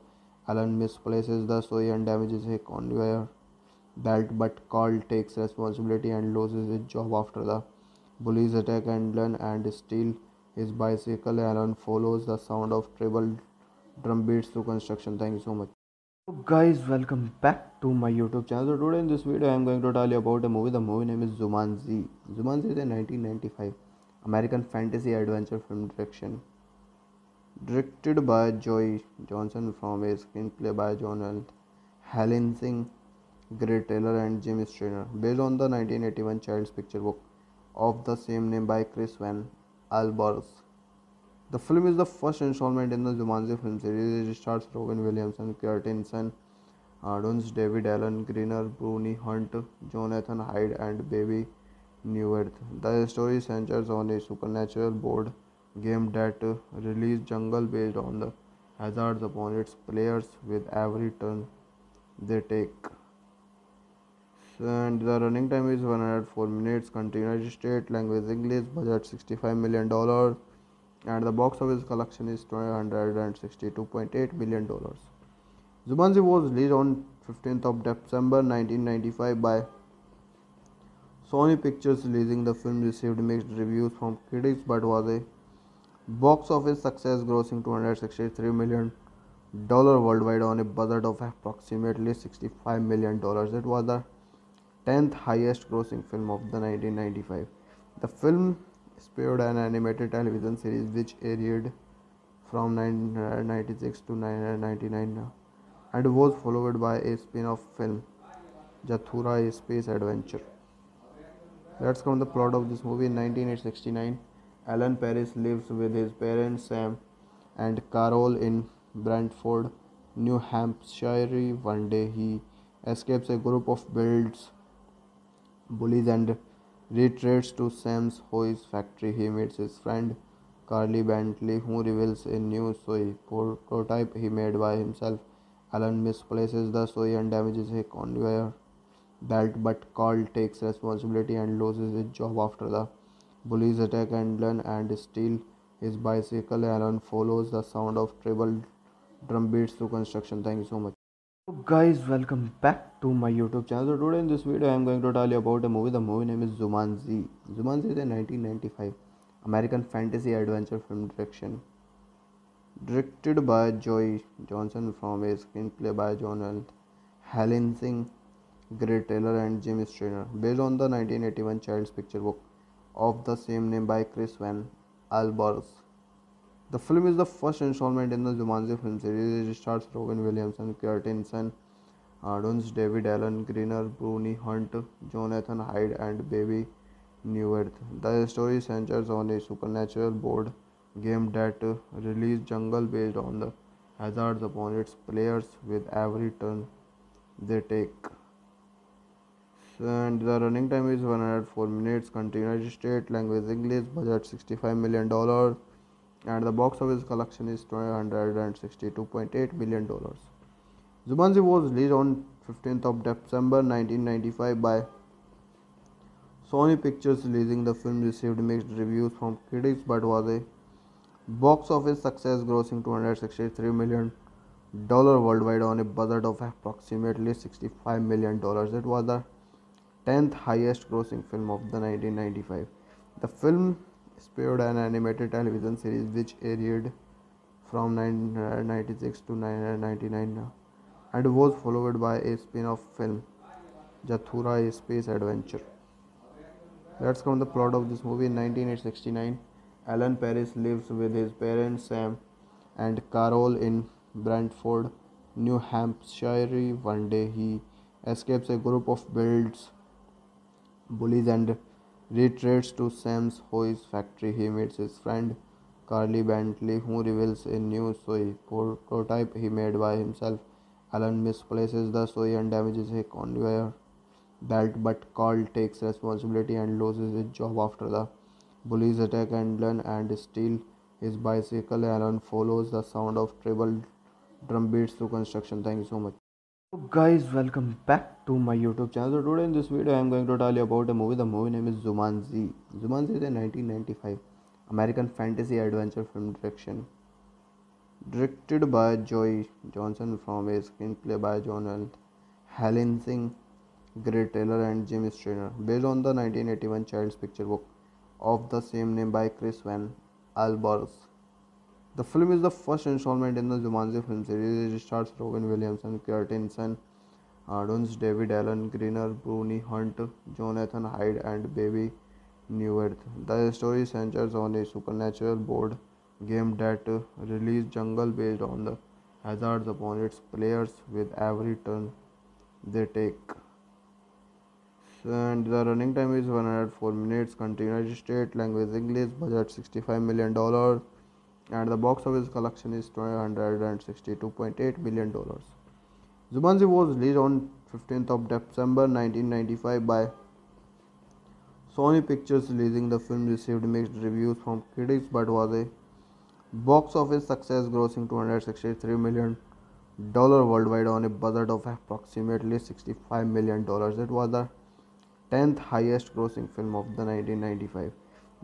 Alan misplaces the soy and damages a conveyor belt, but Carl takes responsibility and loses his job after the bullies attack Alan and steal his bicycle. Alan follows the sound of tribal drum beats through construction. Thank you so much. So guys, welcome back to my YouTube channel. So today in this video I am going to tell you about a movie. The movie name is Jumanji. Jumanji is a nineteen ninety-five American fantasy adventure film direction. Directed by Joe Johnston from a screenplay by Jonathan Hensleigh, Greg Taylor and Jim Strain, based on the nineteen eighty-one child's picture book of the same name by Chris Van Allsburg. The film is the first installment in the Jumanji film series. It stars Robin Williams and Kirsten Dunst, David Alan Grier, Bonnie Hunt, Jonathan Hyde and Bebe Neuwirth. The story centers on a supernatural board game that releases jungle based on the hazards upon its players with every turn they take. And the running time is one hundred four minutes. Country United States, language English, budget sixty-five million dollars. And the box office collection is two hundred sixty-two point eight million dollars. Jumanji was released on fifteenth of December nineteen ninety-five by Sony Pictures. Releasing the film received mixed reviews from critics but was a box office success, grossing two hundred sixty-three million dollars worldwide on a budget of approximately sixty-five million dollars. It was the tenth highest grossing film of the nineteen ninety-five. The film spawned an animated television series which aired from nineteen ninety-six to nineteen ninety-nine and was followed by a spin-off film, Zathura, a space adventure. Let's come to the plot of this movie. In nineteen sixty-nine, Alan Parrish lives with his parents Sam and Carol in Brantford, New Hampshire. One day he escapes a group of builds, bullies and retreats to Sam's Hoy's factory. He meets his friend Carly Bentley, who reveals a new soy prototype he made by himself. Alan misplaces the soy and damages a conveyor belt, but Carl takes responsibility and loses his job after the bullies attack Alan and steal his bicycle. Alan follows the sound of tribal drum beats through construction. Thank you so much. So guys, welcome back to my YouTube channel. So today in this video I am going to tell you about a movie. The movie name is Jumanji. Jumanji is a nineteen ninety-five American fantasy adventure film direction. Directed by Joe Johnston from a screenplay by Jonathan Hensleigh, Greg Taylor and Jim Strain, based on the nineteen eighty-one child's picture book of the same name by Chris Van Allsburg. The film is the first installment in the Jumanji film series. It stars Robin Williams and Kirsten Dunst, David Alan Grier, Bonnie Hunt, Jonathan Hyde and Bebe Neuwirth. The story centers on a supernatural board game that releases jungle based on the hazards upon its players with every turn they take. And the running time is one hundred four minutes. Country United States, language English, budget sixty-five million dollars, and the box office collection is two hundred sixty-two point eight million dollars. Jumanji was released on fifteenth of December nineteen ninety-five by Sony Pictures. Releasing the film received mixed reviews from critics but was a box office success, grossing two hundred sixty-three million dollars worldwide on a budget of approximately sixty-five million dollars. It was the tenth highest grossing film of the nineteen ninety-five. The film spawned an animated television series which aired from nineteen ninety-six to nineteen ninety-nine and was followed by a spin-off film, Zathura, a space adventure. Let's come to the plot of this movie. In nineteen sixty-nine, Alan Parrish lives with his parents Sam and Carol in Brantford, New Hampshire. One day he escapes a group of builds bullies and retreats to Sam's Hoy's factory. He meets his friend Carly Bentley, who reveals a new soy prototype he made by himself. Alan misplaces the soy and damages a conveyor belt, but Carl takes responsibility and loses his job after the bullies attack Alan and steal his bicycle. Alan follows the sound of tribal drum beats to construction. Thank you so much. So guys, welcome back to my YouTube channel. So today in this video I am going to tell you about a movie. The movie name is Jumanji. Jumanji is a nineteen ninety-five American fantasy adventure film direction directed by Joe Johnston, from a screenplay by Jonathan Hensleigh, Greg Taylor and Jim Strain, based on the nineteen eighty-one child's picture book of the same name by Chris Van Allsburg. The film is the first installment in the Jumanji film series. It stars Robin Williams and Kirsten Dunst, David Alan Grier, Bonnie Hunt, Jonathan Hyde, and Bebe Neuwirth. The story centers on a supernatural board game that releases jungle based on the hazards upon its players with every turn they take. And the running time is one hundred four minutes. Country United States, language English, budget sixty-five million dollars. And the box office collection is two hundred sixty-two point eight million dollars. Jumanji was released on fifteenth of December nineteen ninety-five by Sony Pictures. Releasing the film received mixed reviews from critics but was a box office success, grossing two hundred sixty-three million dollars worldwide on a budget of approximately sixty-five million dollars. It was the tenth highest grossing film of the nineteen ninety-five.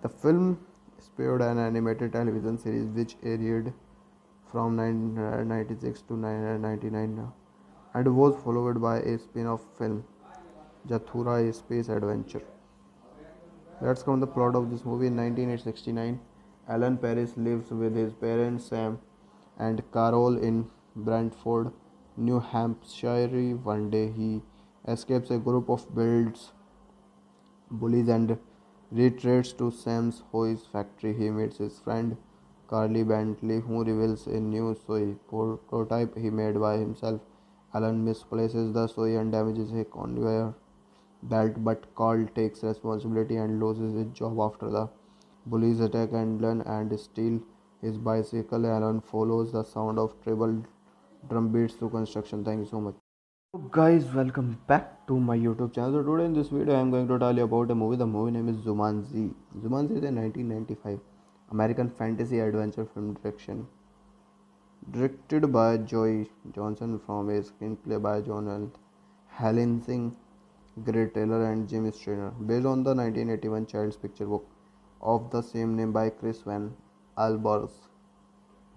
The film spawned an animated television series which aired from nineteen ninety-six to nineteen ninety-nine and was followed by a spin-off film, Zathura, a space adventure. Let's come to the plot of this movie. In nineteen sixty-nine, Alan Parrish lives with his parents Sam and Carol in Brantford, New Hampshire. One day he escapes a group of builds bullies and retreats to Sam's Hoy's factory. He meets his friend Carly Bentley, who reveals a new soy prototype he made by himself. Alan misplaces the soy and damages a conveyor belt, but Carl takes responsibility and loses his job after the bullies attack Alan and steal his bicycle. Alan follows the sound of tribal drum beats to construction. Thank you so much. So guys, welcome back to my YouTube channel. So today in this video I am going to tell you about a movie. The movie name is Jumanji. Jumanji is a nineteen ninety-five American fantasy adventure film direction directed by Joe Johnston, from a screenplay by Jonathan Hensleigh, Greg Taylor and Jim Strain, based on the nineteen eighty-one child's picture book of the same name by Chris Van Allsburg.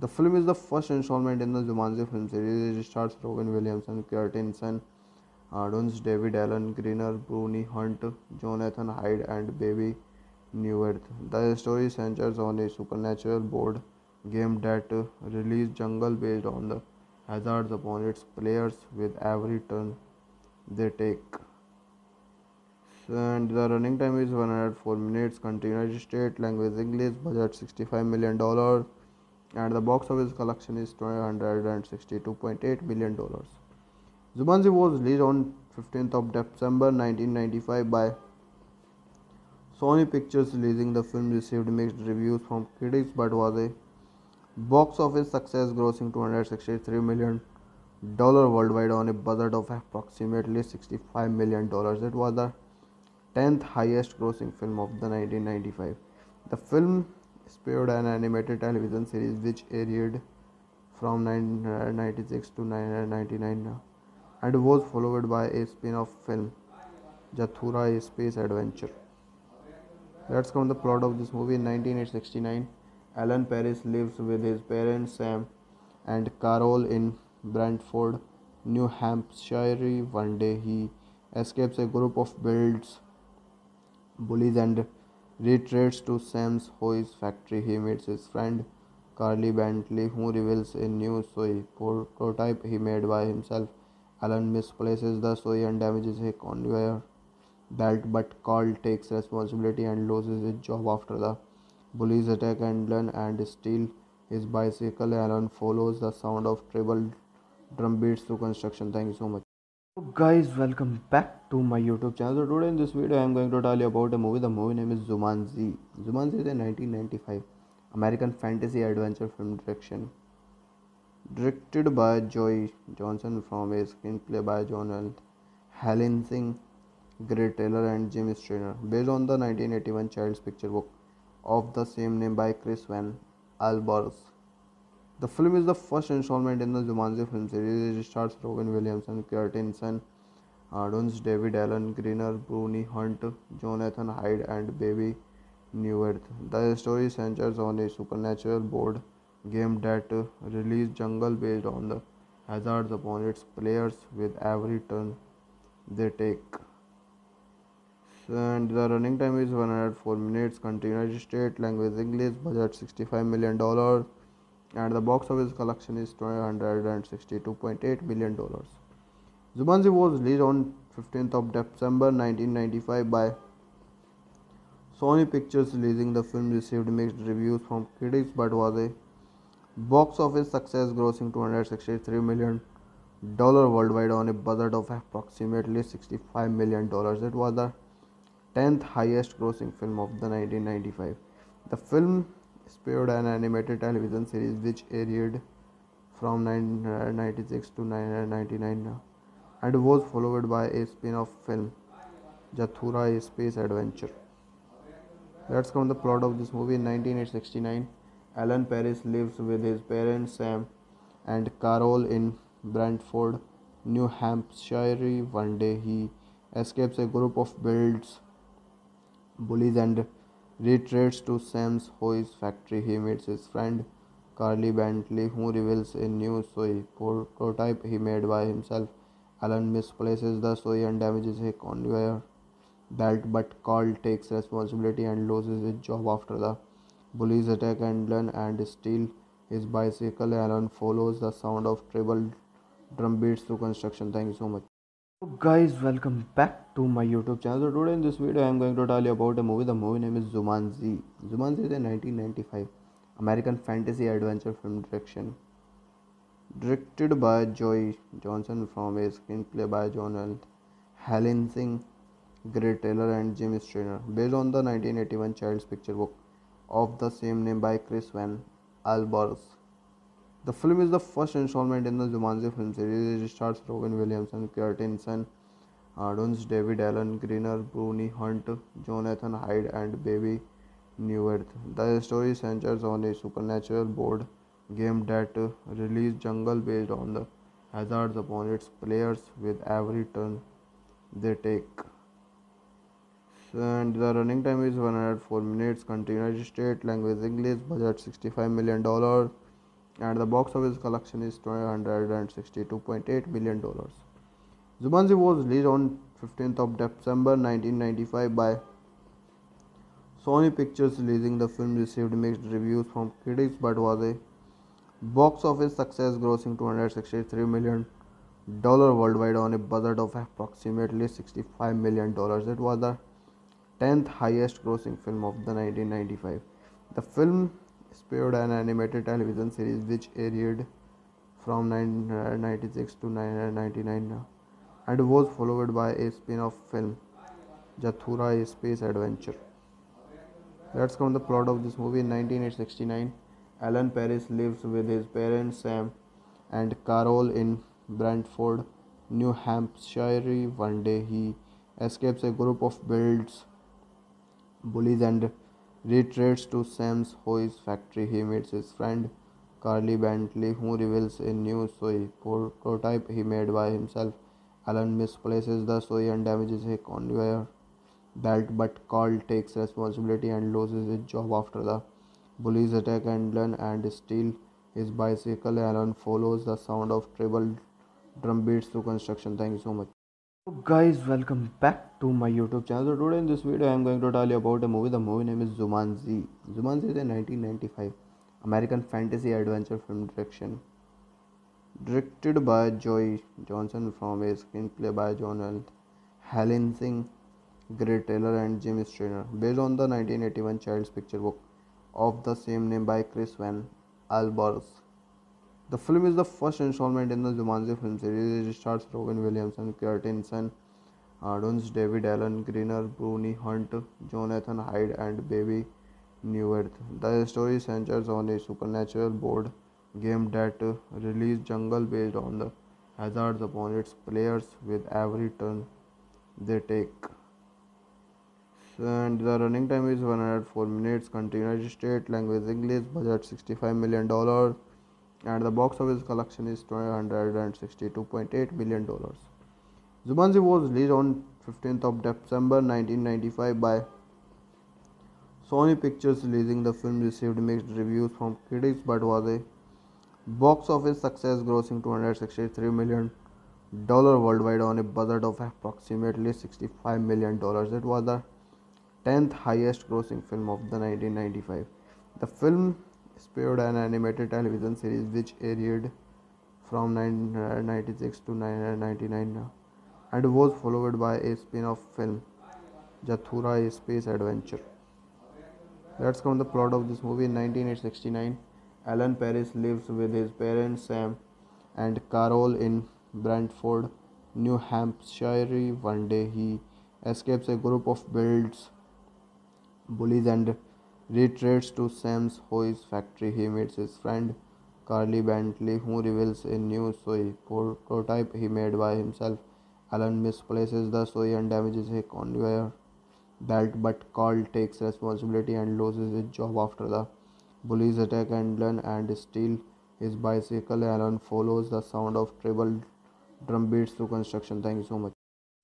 The film is the first installment in the Jumanji film series. It stars Robin Williams and Kirsten Dunst, David Alan Grier, Bonnie Hunt, Jonathan Hyde, and Bebe Neuwirth. The story centers on a supernatural board game that releases jungle based on the hazards upon its players with every turn they take. And the running time is one hundred four minutes. Country United States, language English, budget sixty-five million dollars. And the box office collection is two hundred sixty-two point eight million dollars. Jumanji was released on fifteenth of December nineteen ninety-five by Sony Pictures releasing the film received mixed reviews from critics but was a box office success, grossing two hundred sixty-three million dollars worldwide on a budget of approximately sixty-five million dollars. It was the tenth highest grossing film of the nineteen ninety-five. The film spawned an animated television series which aired from nineteen ninety-six to nineteen ninety-nine and was followed by a spin-off film, Zathura, a space adventure. Let's come to the plot of this movie. In nineteen sixty-nine, Alan Parrish lives with his parents Sam and Carol in Brantford, New Hampshire. One day he escapes a group of builds, bullies and retreats to Sam's Hoy's factory. He meets his friend Carly Bentley, who reveals a new soy prototype he made by himself. Alan misplaces the soy and damages a conveyor belt, but Carl takes responsibility and loses his job after the bullies attack Alan and steal his bicycle. Alan follows the sound of treble drum beats to construction. Thank you so much. So guys, welcome back to my YouTube channel. So today in this video I am going to tell you about a movie. The movie name is Jumanji. Jumanji is a nineteen ninety-five American fantasy adventure film direction directed by Joe Johnston, from a screenplay by Jonathan Hensleigh, Greg Taylor and Jim Strain, based on the nineteen eighty-one child's picture book of the same name by Chris Van Allsburg. The film is the first installment in the Jumanji film series. It stars Robin Williams and Kirsten Dunst, David Alan Grier, Bonnie Hunt, Jonathan Hyde, and Bebe Neuwirth. The story centers on a supernatural board game that releases jungle based on the hazards upon its players with every turn they take. And the running time is one hundred four minutes. United States language English. Budget sixty-five million dollars. And the box office collection is two hundred sixty-two point eight million dollars. Jumanji was released on fifteenth of December nineteen ninety-five by Sony Pictures. Releasing the film received mixed reviews from critics but was a box office success, grossing two hundred sixty-three million dollars worldwide on a budget of approximately sixty-five million dollars. It was the tenth highest grossing film of the nineteen ninety-five. The film spawned an animated television series which aired from nineteen ninety-six to nineteen ninety-nine and was followed by a spin-off film, Zathura, a space adventure. Let's come to the plot of this movie. In nineteen sixty-nine, Alan Parrish lives with his parents Sam and Carol in Brantford, New Hampshire. One day he escapes a group of builds, bullies and retreats to Sam's Hoy's factory. He meets his friend Carly Bentley, who reveals a new soy prototype he made by himself. Alan misplaces the soy and damages a conveyor belt, but Carl takes responsibility and loses his job after the bullies attack Alan and steal his bicycle. Alan follows the sound of treble drum beats to construction. Thank you so much. So guys, welcome back to my YouTube channel. So today in this video I am going to tell you about a movie. The movie name is Jumanji. Jumanji is a nineteen ninety-five American fantasy adventure film direction directed by Joe Johnston, from a screenplay by Jonathan Hensleigh, Greg Taylor and Jim Strain, based on the nineteen eighty-one child's picture book of the same name by Chris Van Allsburg. The film is the first installment in the Jumanji film series. It stars Robin Williams and Kirsten Dunst, David Alan Grier, Bonnie Hunt, Jonathan Hyde, and Bebe Neuwirth. The story centers on a supernatural board game that releases jungle based on the hazards upon its players with every turn they take. And the running time is one hundred four minutes. United States language English. Budget sixty-five million dollars. And the box office collection is two hundred sixty-two point eight million dollars. Jumanji was released on fifteenth of December nineteen ninety-five by Sony Pictures. Releasing the film received mixed reviews from critics but was a box office success, grossing two hundred sixty-three million dollars worldwide on a budget of approximately sixty-five million dollars. It was the tenth highest grossing film of the nineteen ninety-five. The film spawned an animated television series which aired from nineteen ninety-six to nineteen ninety-nine and was followed by a spin-off film, Zathura, a space adventure. Let's come to the plot of this movie. In nineteen sixty-nine, Alan Parrish lives with his parents Sam and Carol in Brantford, New Hampshire. One day he escapes a group of builds, bullies and retreats to Sam's Hoy's factory. He meets his friend Carly Bentley, who reveals a new soy prototype he made by himself. Alan misplaces the soy and damages a conveyor belt, but Carl takes responsibility and loses his job after the bullies attack Alan and steal his bicycle. Alan follows the sound of treble drum beats through construction. Thank you so much. So guys, welcome back to my YouTube channel. So today in this video I am going to tell you about a movie. The movie name is Jumanji. Jumanji is a nineteen ninety-five American fantasy adventure film direction directed by Joe Johnston, from a screenplay by Jonathan Hensleigh, Greg Taylor and Jim Strain, based on the nineteen eighty-one child's picture book of the same name by Chris Van Allsburg. The film is the first installment in the Jumanji film series. It stars Robin Williams and Kirsten Dunst, David Alan Grier, Bonnie Hunt, Jonathan Hyde, and Bebe Neuwirth. The story centers on a supernatural board game that releases jungle based on the hazards upon its players with every turn they take. And the running time is one hundred four minutes. Continued state language English. Budget sixty-five million dollars. And the box office collection is two hundred sixty-two point eight million dollars. Jumanji was released on fifteenth of December nineteen ninety-five by Sony Pictures. Releasing the film received mixed reviews from critics but was a box office success, grossing two hundred sixty-three million dollars worldwide on a budget of approximately sixty-five million dollars. It was the tenth highest grossing film of the nineteen ninety-five. The film spawned an animated television series which aired from nineteen ninety-six to nineteen ninety-nine and was followed by a spin-off film, Zathura, a space adventure. Let's come to the plot of this movie. In nineteen sixty-nine, Alan Parrish lives with his parents Sam and Carol in Brantford, New Hampshire. One day he escapes a group of builds, bullies and retreats to Sam's Hoy's factory. He meets his friend Carly Bentley, who reveals a new soy prototype he made by himself. Alan misplaces the soy and damages a conveyor belt, but Carl takes responsibility and loses his job after the bullies attack Alan and steal his bicycle. Alan follows the sound of treble drum beats through construction. Thank you so much.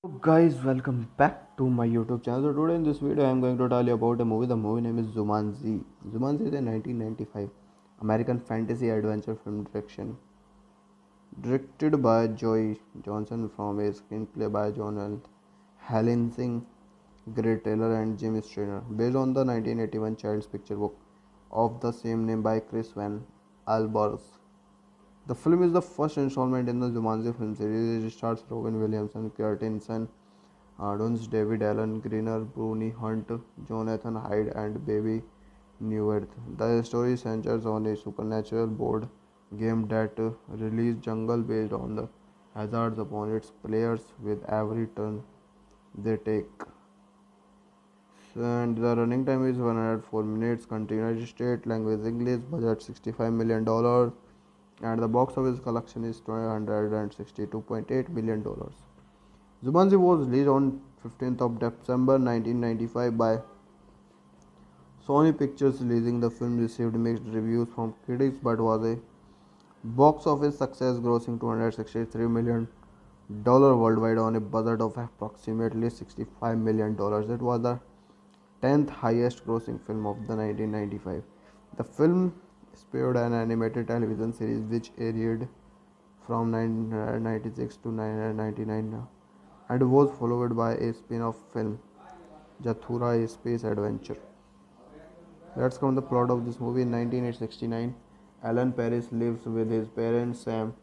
So guys, welcome back to my YouTube channel. So today in this video I am going to tell you about a movie. The movie name is Jumanji. Jumanji is a nineteen ninety-five American fantasy adventure film direction directed by Joe Johnston, from a screenplay by Jonathan Hensleigh, Greg Taylor and Jim Strain, based on the nineteen eighty-one child's picture book of the same name by Chris Van Allsburg. The film is the first installment in the Jumanji film series. It stars Robin Williams and Kirsten Dunst, David Alan Grier, Bonnie Hunt, Jonathan Hyde, and Bebe Neuwirth. The story centers on a supernatural board game that releases jungle based on the hazards upon its players with every turn they take. And the running time is one hundred four minutes. Continued state language English. Budget sixty-five million dollars. And the box office collection is two hundred sixty-two point eight million dollars. Jumanji was released on fifteenth of December nineteen ninety-five by Sony Pictures. Releasing the film received mixed reviews from critics but was a box office success, grossing two hundred sixty-three million dollars worldwide on a budget of approximately sixty-five million dollars. It was the tenth highest grossing film of the nineteen ninety-five. The film spawned an animated television series which aired from nineteen ninety-six to nineteen ninety-nine and was followed by a spin-off film, Zathura, a space adventure. Let's come to the plot of this movie. In nineteen sixty-nine, Alan Parrish lives with his parents Sam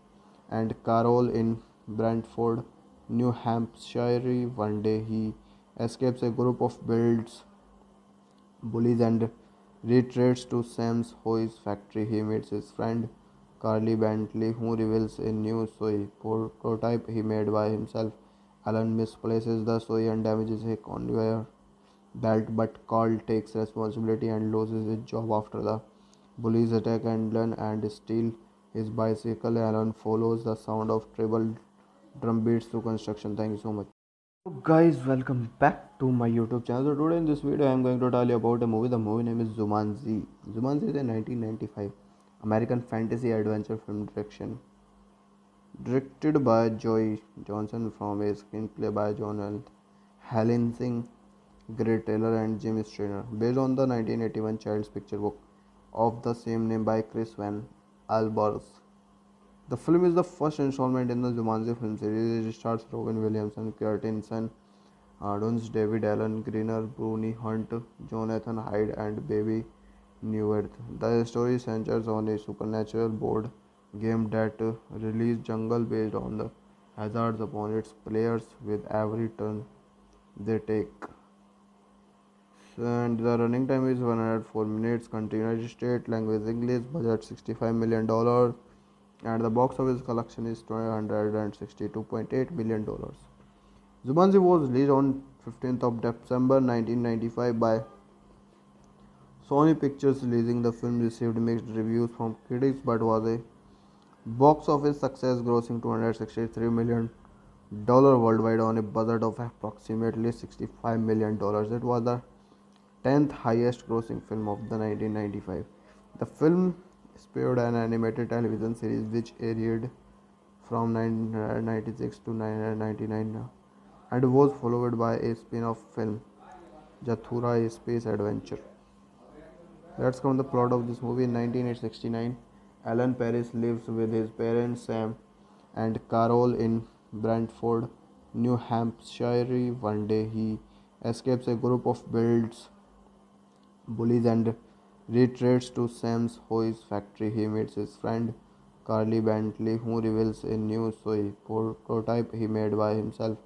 and Carol in Brantford, New Hampshire. One day he escapes a group of builds, bullies and retreats to Sam's Hoy's factory. He meets his friend Carly Bentley, who reveals a new soy prototype he made by himself. Alan misplaces the soy and damages a conveyor that, but Carl takes responsibility and loses his job after the bullies attack Endlin and steal his bicycle. Alan follows the sound of treble drum beats to construction. Thank you so much. So guys, welcome back to my YouTube channel. So today in this video I am going to tell you about a movie. The movie name is Jumanji. Jumanji is a nineteen ninety-five American fantasy adventure film direction. Directed by Joe Johnston from a screenplay by Jonathan Hensleigh, Greg Taylor and Jim Strain, based on the nineteen eighty-one child's picture book of the same name by Chris Van Allsburg. The film is the first installment in the Jumanji film series. It stars Robin Williams and Kirsten Dunst, David Alan Grier, Bonnie Hunt, Jonathan Hyde and Bebe Neuwirth. The story centers on a supernatural board game that releases jungle based on the hazards upon its players with every turn they take. And the running time is one hundred four minutes. United States language English. Budget sixty-five million dollars, and the box office collection is two hundred sixty-two point eight million dollars. Jumanji was released on fifteenth of December nineteen ninety-five by Sony Pictures. Releasing the film received mixed reviews from critics but was a box office success, grossing two hundred sixty-three million dollars worldwide on a budget of approximately sixty-five million dollars. It was the tenth highest grossing film of the nineteen ninety-five. The film spawned an animated television series which aired from nineteen ninety-six to nineteen ninety-nine and was followed by a spin-off film, Zathura, a space adventure. Let's come to the plot of this movie. In nineteen sixty-nine, Alan Parrish lives with his parents Sam and Carol in Brantford, New Hampshire. One day he escapes a group of builds, bullies and retreats to Sam's Hoy's factory. He meets his friend Carly Bentley, who reveals a new soy prototype he made by himself.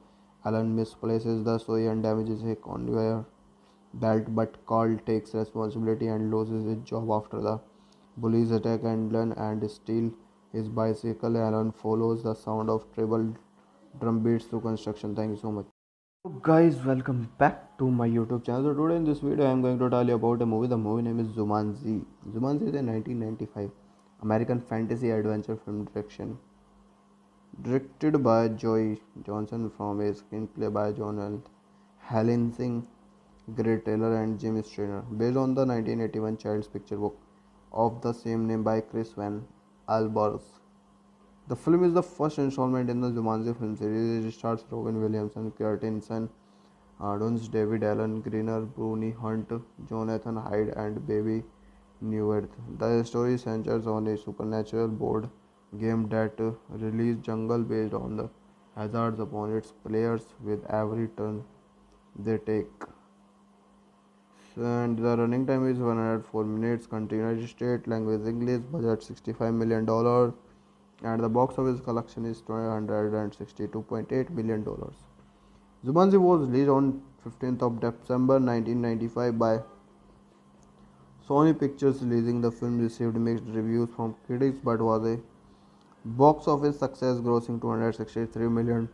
Alan misplaces the soy and damages a conveyor belt, but Carl takes responsibility and loses his job after the bullies attack Endlin and steal his bicycle. Alan follows the sound of treble drum beats to construction. Thank you so much. So guys, welcome back to my YouTube channel. So today in this video I am going to tell you about a movie. The movie name is Jumanji. Jumanji is a nineteen ninety-five American fantasy adventure film direction. Directed by Joe Johnston from a screenplay by Jonathan Hensleigh, Greg Taylor and Jim Strain, based on the nineteen eighty-one child's picture book of the same name by Chris Van Allsburg. The film is the first installment in the Jumanji film series. It stars Robin Williams and Kirsten Dunst, David Alan Grier, Bonnie Hunt, Jonathan Hyde and Bebe Neuwirth. The story centers on a supernatural board game that releases jungle based on the hazards upon its players with every turn they take. And the running time is one hundred four minutes. United States language English. Budget sixty-five million dollars. And the box office collection is two hundred sixty-two point eight million dollars. Jumanji was released on fifteenth of December nineteen ninety-five by Sony Pictures. Releasing the film received mixed reviews from critics but was a box office success, grossing two hundred sixty-three million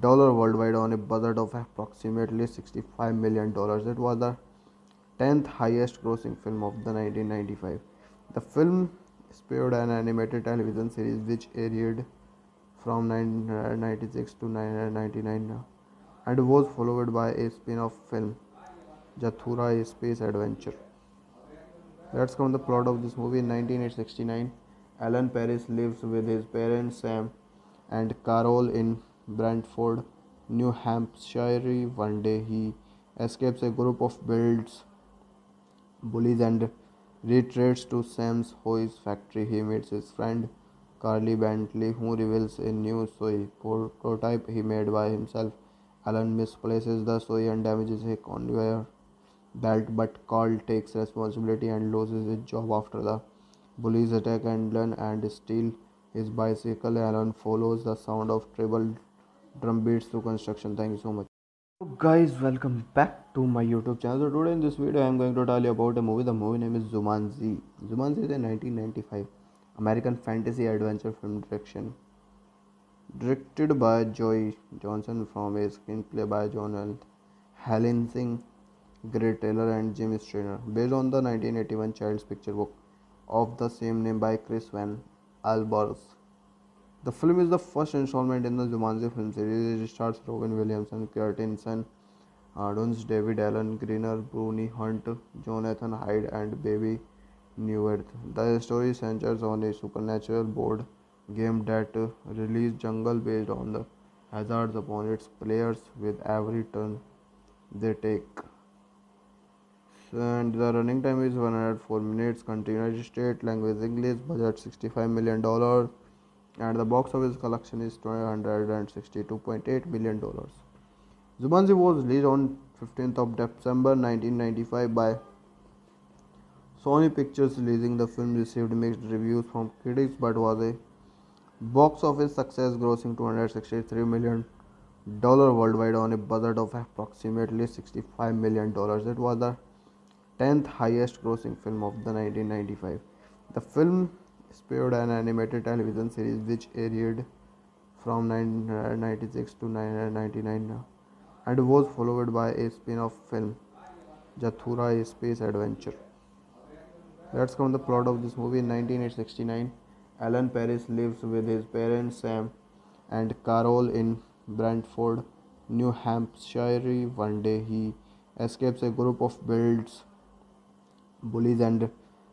dollars worldwide on a budget of approximately sixty-five million dollars. It was the tenth highest grossing film of the nineteen ninety-five. The film spawned an animated television series which aired from nineteen ninety-six to nineteen ninety-nine and was followed by a spin-off film, Zathura, a space adventure. Let's come to the plot of this movie. In nineteen sixty-nine, Alan Parrish lives with his parents Sam and Carol in Brantford, New Hampshire. One day he escapes a group of builds, bullies and retreats to Sam's Hoy's factory. He meets his friend Carly Bentley, who reveals a new soy prototype he made by himself. Alan misplaces the soy and damages a conveyor belt, but Carl takes responsibility and loses his job after the bullies attack Endlin and steal his bicycle. Alan follows the sound of treble drum beats to construction. Thank you so much. So guys, welcome back to my YouTube channel. So today in this video I am going to tell you about a movie. The movie name is Jumanji. Jumanji is a nineteen ninety-five American fantasy adventure film direction. Directed by Joe Johnston from a screenplay by Jonathan Hensleigh, Greg Taylor and Jim Strain, based on the nineteen eighty-one child's picture book of the same name by Chris Van Allsburg. The film is the first installment in the Jumanji film series. It stars Robin Williams and Kirsten Dunst, David Alan Grier, Bonnie Hunt, Jonathan Hyde, and Bebe Neuwirth. The story centers on a supernatural board game that releases jungle based on the hazards upon its players with every turn they take. And the running time is one hundred four minutes. United States language English. Budget sixty-five million dollars. And the box office collection is two hundred sixty-two point eight million dollars. Jumanji was released on fifteenth of December nineteen ninety-five by Sony Pictures. Releasing the film received mixed reviews from critics but was a box office success, grossing two hundred sixty-three million dollars worldwide on a budget of approximately sixty-five million dollars. It was the tenth highest grossing film of the nineteen ninety-five. The film spawned an animated television series which aired from nineteen ninety-six to nineteen ninety-nine and was followed by a spin-off film, Zathura, a space adventure. Let's come to the plot of this movie. In nineteen sixty-nine, Alan Parrish lives with his parents Sam and Carol in Brantford, New Hampshire. One day he escapes a group of builds, bullies and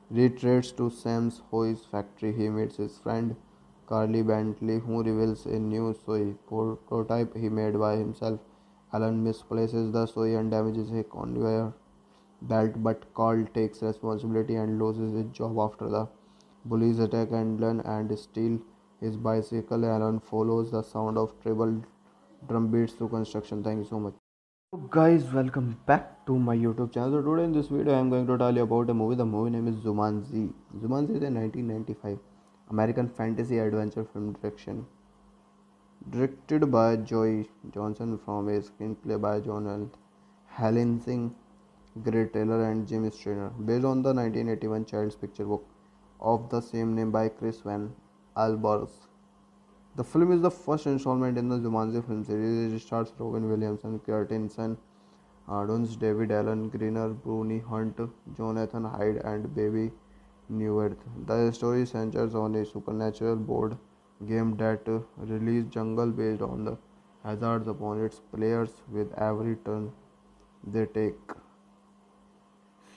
retreats to Sam's Hoy's factory. He meets his friend Carly Bentley, who reveals a new soy prototype he made by himself. Alan misplaces the soy and damages a conveyor belt, but Carl takes responsibility and loses his job after the bullies attack Alan and steal his bicycle. Alan follows the sound of tribal drum beats to construction. Thank you so much. So guys, welcome back to my YouTube channel. So today in this video I am going to tell you about a movie. The movie name is Jumanji. Jumanji is a nineteen ninety-five American fantasy adventure film direction directed by Joe Johnston, from a screenplay by Jonathan Hensleigh, Greg Taylor and Jim Strain, based on the nineteen eighty-one child's picture book of the same name by Chris Van Allsburg. The film is the first installment in the Jumanji film series. It stars Robin Williams and Kirsten Dunst, David Alan Grier, Bonnie Hunt, Jonathan Hyde, and Bebe Neuwirth. The story centers on a supernatural board game that releases jungle based on the hazards upon its players with every turn they take.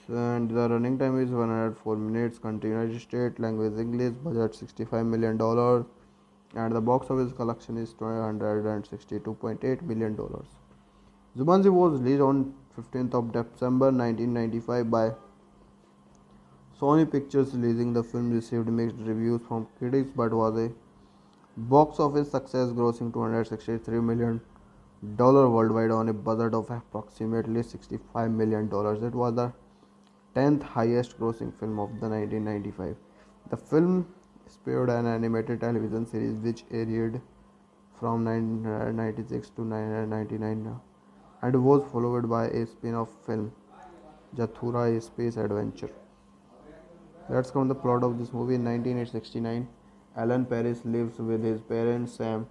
And the running time is one hundred four minutes. United States language English. Budget sixty-five million dollars. And the box office collection is two hundred sixty-two point eight million dollars. Jumanji was released on fifteenth of December nineteen ninety-five by Sony Pictures. Releasing the film received mixed reviews from critics but was a box office success, grossing two hundred sixty-three million dollars worldwide on a budget of approximately sixty-five million dollars. It was the tenth highest grossing film of the nineteen ninety-five. The film spawned an animated television series which aired from nineteen ninety-six to nineteen ninety-nine and was followed by a spin-off film, Zathura, a space adventure. Let's come to the plot of this movie. In nineteen sixty-nine, Alan Parrish lives with his parents Sam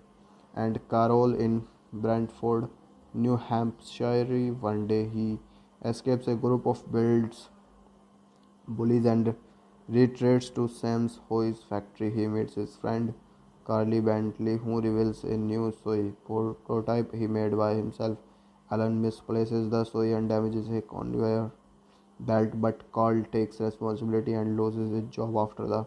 and Carol in Brantford, New Hampshire. One day he escapes a group of builds, bullies and retreats to Sam's Hoy's factory. He meets his friend Carly Bentley, who reveals a new soy prototype he made by himself. Alan misplaces the soy and damages a conveyor belt, but Carl takes responsibility and loses his job after the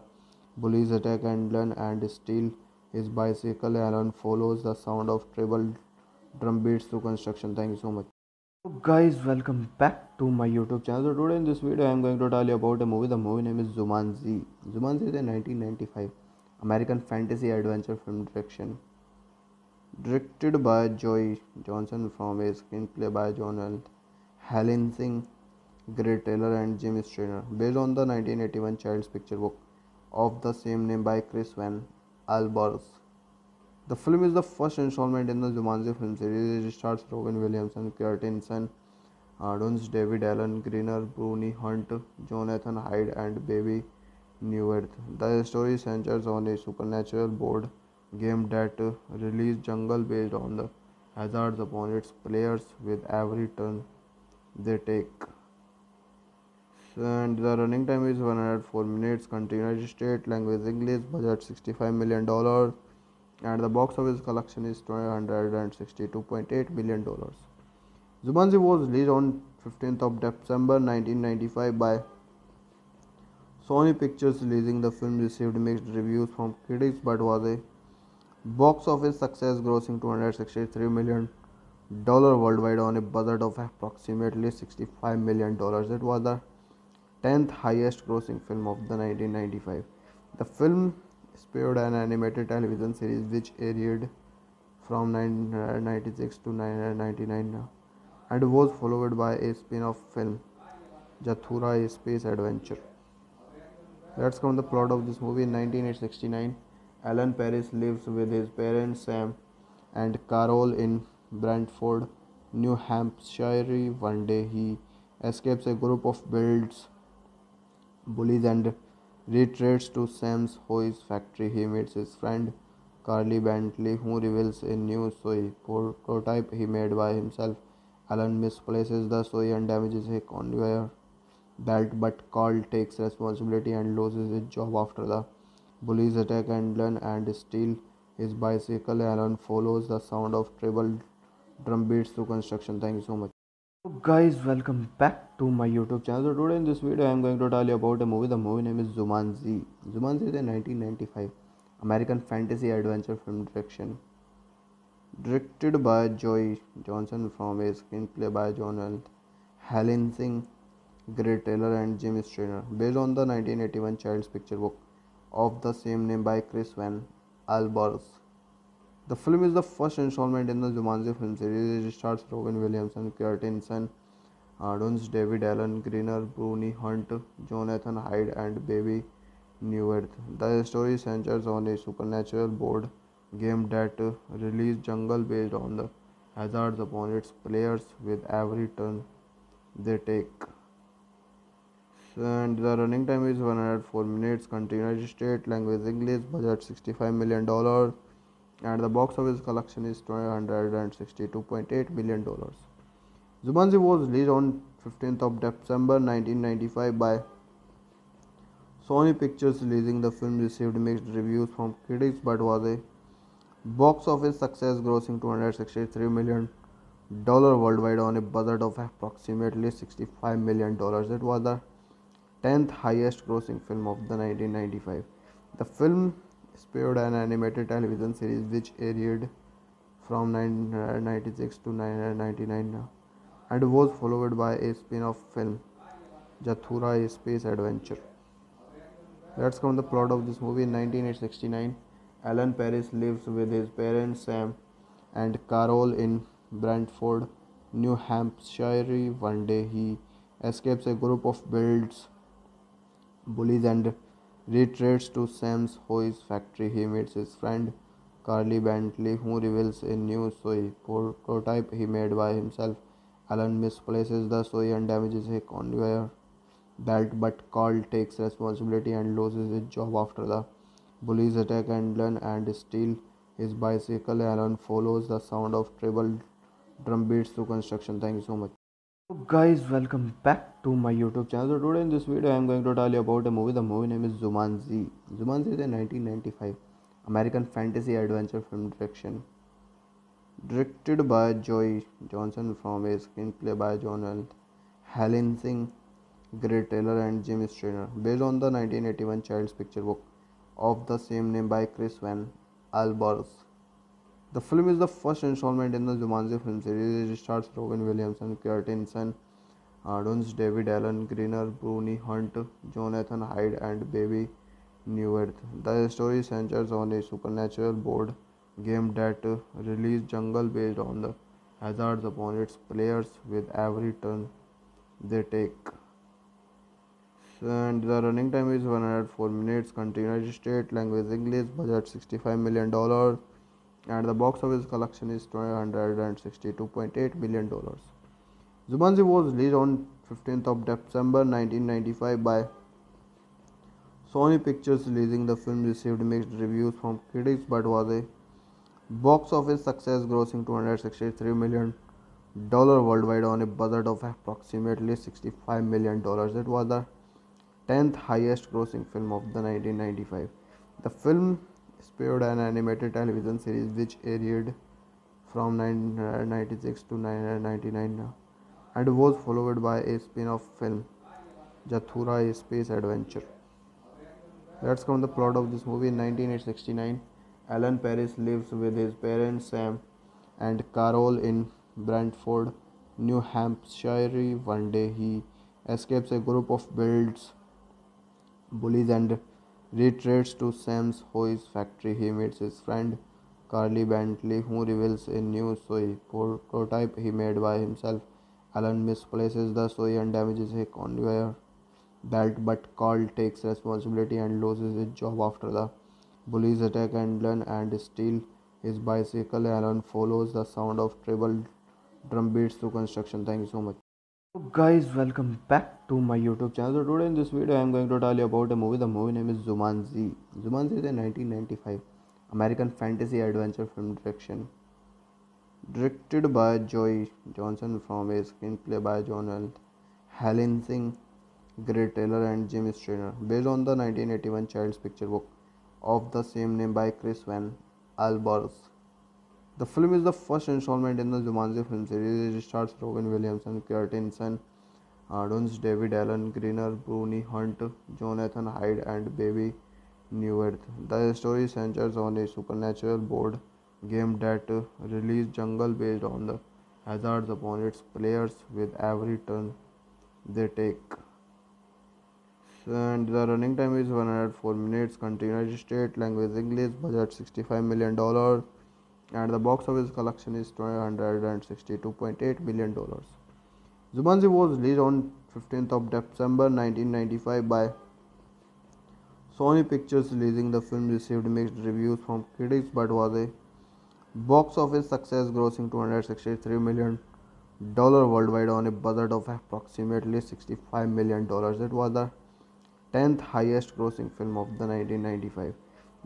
bullies attack Alan and steal his bicycle. Alan follows the sound of tribal drum beats to construction. Thank you so much. So guys, welcome back to my YouTube channel. So today in this video I am going to tell you about a movie. The movie name is Jumanji. Jumanji is a nineteen ninety-five American fantasy adventure film direction directed by Joe Johnston, from a screenplay by Jonathan Hensleigh, Greg Taylor and Jim Strain, based on the nineteen eighty-one child's picture book of the same name by Chris Van Allsburg. The film is the first installment in the Jumanji film series. It stars Robin Williams and Kirsten Dunst, David Alan Grier, Bonnie Hunt, Jonathan Hyde, and Bebe Neuwirth. The story centers on a supernatural board game that releases jungle based on the hazards upon its players with every turn they take. And the running time is one hundred four minutes. Continuous state language English. Budget sixty-five million dollars, and the box office collection is two hundred sixty-two point eight million dollars. Jumanji was released on fifteenth of December nineteen ninety-five by Sony Pictures. Releasing the film received mixed reviews from critics but was a box office success, grossing two hundred sixty-three million dollars worldwide on a budget of approximately sixty-five million dollars. It was the tenth highest grossing film of the nineteen ninety-five. The film spawned an animated television series which aired from nineteen ninety-six to nineteen ninety-nine and was followed by a spin-off film, Zathura, a space adventure. Let's come to the plot of this movie. In nineteen sixty-nine, Alan Parrish lives with his parents Sam and Carol in Brantford, New Hampshire. One day he escapes a group of builds, bullies and retreats to Sam's Hoy's factory. He meets his friend Carly Bentley, who reveals a new soy prototype he made by himself. Alan misplaces the soy and damages a conveyor belt, but Carl takes responsibility and loses his job after the bullies attack Alan and steal his bicycle. Alan follows the sound of treble drum beats to construction. Thank you so much. So guys, welcome back to my YouTube channel. So today in this video I am going to tell you about a movie. The movie name is Jumanji. Jumanji is a nineteen ninety-five American fantasy adventure film direction directed by Joe Johnston, from a screenplay by Jonathan Hensleigh, Greg Taylor and Jim Strain, based on the nineteen eighty-one child's picture book of the same name by Chris Van Allsburg. The film is the first installment in the Jumanji film series. It stars Robin Williams and Kirsten Dunst, David Alan Grier, Bonnie Hunt, Jonathan Hyde, and Bebe Neuwirth. The story centers on a supernatural board game that releases jungle based on the hazards upon its players with every turn they take. And the running time is one hundred four minutes. Continuous state language English. Budget sixty-five million dollars. And the box office collection is two hundred sixty-two point eight million dollars. Jumanji was released on fifteenth of December nineteen ninety-five by Sony Pictures. Releasing the film received mixed reviews from critics but was a box office success, grossing two hundred sixty-three million dollars worldwide on a budget of approximately sixty-five million dollars. It was the tenth highest grossing film of the nineteen ninety-five. The film spawned an animated television series which aired from nineteen ninety-six to nineteen ninety-nine and was followed by a spin-off film, Zathura, a space adventure. Let's come to the plot of this movie. In nineteen sixty-nine, Alan Parrish lives with his parents Sam and Carol in Brantford, New Hampshire. One day he escapes a group of builds, bullies and retreats to Sam's Hoy's factory. He meets his friend Carly Bentley, who reveals a new soy prototype he made by himself. Alan misplaces the soy and damages a conveyor belt, but Carl takes responsibility and loses his job after the bullies attack Alan and steal his bicycle. Alan follows the sound of treble drum beats to construction. Thank you so much. So guys, welcome back to my YouTube channel. So today in this video I am going to tell you about a movie. The movie name is Jumanji. Jumanji is a nineteen ninety-five American fantasy adventure film direction directed by Joe Johnston, from a screenplay by Jonathan Hensleigh, Greg Taylor and Jim Strain, based on the nineteen eighty-one child's picture book of the same name by Chris Van Allsburg. The film is the first installment in the Jumanji film series. It stars Robin Williams and Kirsten Dunst, David Alan Grier, Bonnie Hunt, Jonathan Hyde, and Bebe Neuwirth. The story centers on a supernatural board game that releases jungle based on the hazards upon its players with every turn they take. And the running time is one hundred four minutes. Continuous state language English. Budget sixty-five million dollars. And the box office collection is two hundred sixty-two point eight million dollars. Jumanji was released on fifteenth of December nineteen ninety-five by Sony Pictures. Releasing the film received mixed reviews from critics but was a box office success, grossing 263 million worldwide on a budget of approximately sixty-five million dollars. It was the tenth highest grossing film of the nineteen ninety-five. The film spawned an animated television series which aired from nineteen ninety-six to nineteen ninety-nine and was followed by a spin-off film, Zathura, a Space Adventure. Let's come to the plot of this movie. In nineteen sixty-nine, Alan Parrish lives with his parents Sam and Carol in Brantford, New Hampshire. One day he escapes a group of builds, bullies and retreats to Sam's Hoy's factory. He meets his friend Carly Bentley, who reveals a new soy prototype he made by himself. Alan misplaces the soy and damages a conveyor belt, but Carl takes responsibility and loses his job after the bullies attack Alan and steal his bicycle. Alan follows the sound of treble drum beats through construction. Thank you so much. So guys, welcome back to my YouTube channel. So today in this video I am going to tell you about a movie. The movie name is Jumanji. Jumanji is a nineteen ninety-five American fantasy adventure film direction directed by Joe Johnston from a screenplay by Jonathan Hensleigh, Greg Taylor and Jim Strain, based on the nineteen eighty-one child's picture book of the same name by Chris Van Allsburg. The film is the first installment in the Jumanji film series. It stars Robin Williams and Kirsten Dunst, David Alan Grier, Bonnie Hunt, Jonathan Hyde, and Bebe Neuwirth. The story centers on a supernatural board game that releases jungle based on the hazards upon its players with every turn they take. And the running time is one hundred four minutes. United States language English. Budget sixty-five million dollars, and the box office collection is two hundred sixty-two point eight million dollars. Jumanji was released on fifteenth of December nineteen ninety-five by Sony Pictures. Releasing the film received mixed reviews from critics but was a box office success, grossing two hundred sixty-three million dollars worldwide on a budget of approximately sixty-five million dollars. It was the tenth highest grossing film of the nineteen ninety-five.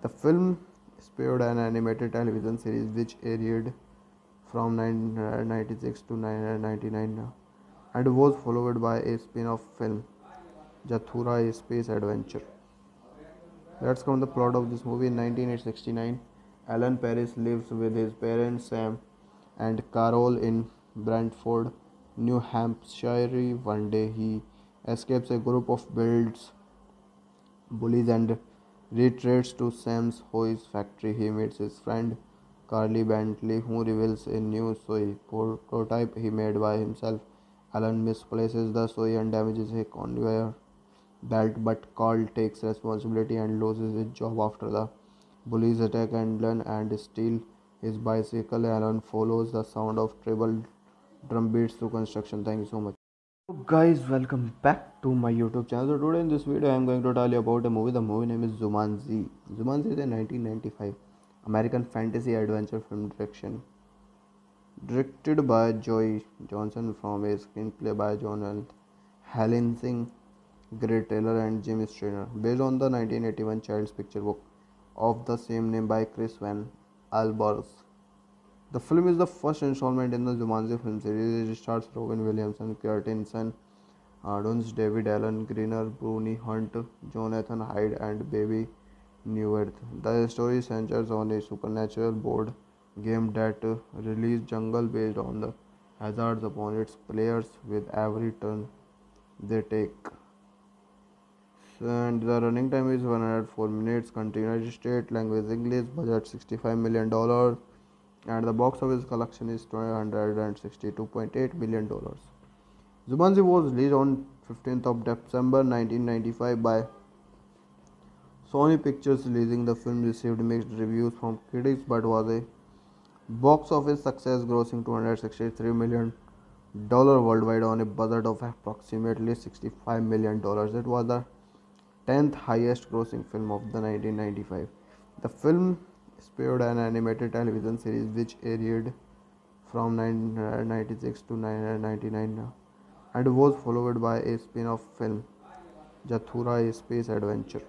The film spawned an animated television series which aired from nineteen ninety-six to nineteen ninety-nine and was followed by a spin-off film, Zathura, a Space Adventure. Let's come to the plot of this movie. In nineteen sixty-nine, Alan Parrish lives with his parents Sam and Carol in Brantford, New Hampshire. One day he escapes a group of builds, bullies and retreats to Sam's Hoy's factory. He meets his friend Carly Bentley, who reveals a new soy prototype he made by himself. Alan misplaces the soy and damages a conveyor belt, but Carl takes responsibility and loses his job after the bullies attack Alan and steal his bicycle. Alan follows the sound of treble drum beats through construction. Thank you so much. So guys, welcome back to my YouTube channel. So today in this video I am going to tell you about a movie. The movie name is Jumanji. Jumanji is a nineteen ninety-five American fantasy adventure film direction directed by Joe Johnston from a screenplay by Jonathan Hensleigh, Greg Taylor and Jim Strain, based on the nineteen eighty-one child's picture book of the same name by Chris Van Allsburg. The film is the first installment in the Jumanji film series. It stars Robin Williams and Kirsten Dunst, David Alan Grier, Bonnie Hunt, Jonathan Hyde, and Bebe Neuwirth. The story centers on a supernatural board game that releases jungle based on the hazards upon its players with every turn they take. And the running time is one hundred four minutes. United States language English. Budget sixty-five million dollars. And the box office collection is two hundred sixty-two point eight million dollars. Jumanji was released on fifteenth of December nineteen ninety-five by Sony Pictures. Releasing the film received mixed reviews from critics but was a box office success, grossing two hundred sixty-three million dollars worldwide on a budget of approximately sixty-five million dollars. It was the tenth highest grossing film of the nineteen ninety-five. The film spawned an animated television series which aired from nineteen ninety-six to nineteen ninety-nine and was followed by a spin-off film, Zathura, a Space Adventure.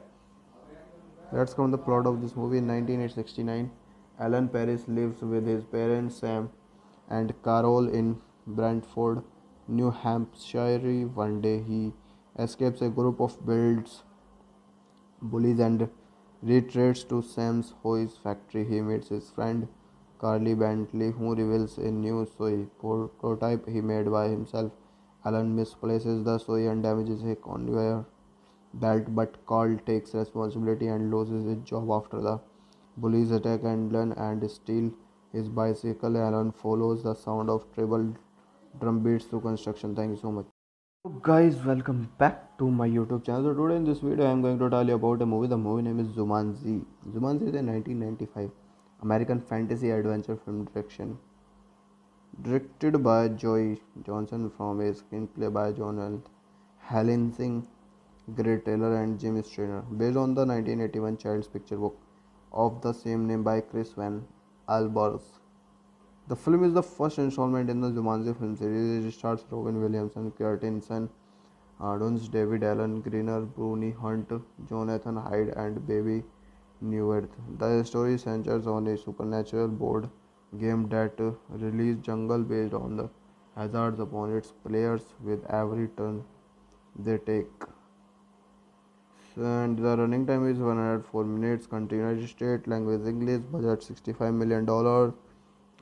Let's come to the plot of this movie. In nineteen sixty-nine, Alan Parrish lives with his parents Sam and Carol in Brantford, New Hampshire. One day he escapes a group of builds, bullies and retreats to Sam's Hoy's factory. He meets his friend Carly Bentley, who reveals a new soy prototype he made by himself. Alan misplaces the soy and damages a conveyor belt, but Carl takes responsibility and loses his job after the bullies attack Alan and steal his bicycle. Alan follows the sound of treble drum beats to construction. Thank you so much. So guys, welcome back to my YouTube channel. So today in this video I am going to tell you about a movie. The movie name is Jumanji. Jumanji is a nineteen ninety-five American fantasy adventure film direction. Directed by Joe Johnston, from a screenplay by Jonathan Hensleigh, Greg Taylor and Jim Strain, based on the nineteen eighty-one child's picture book of the same name by Chris Van Allsburg. The film is the first installment in the Jumanji film series. It stars Robin Williams and Kirsten Dunst, David Alan Grier, Bonnie Hunt, Jonathan Hyde and Bebe Neuwirth. The story centers on a supernatural board game that releases jungle based on the hazards upon its players with every turn they take. And the running time is one hundred four minutes. United States language English. Budget sixty-five million dollars,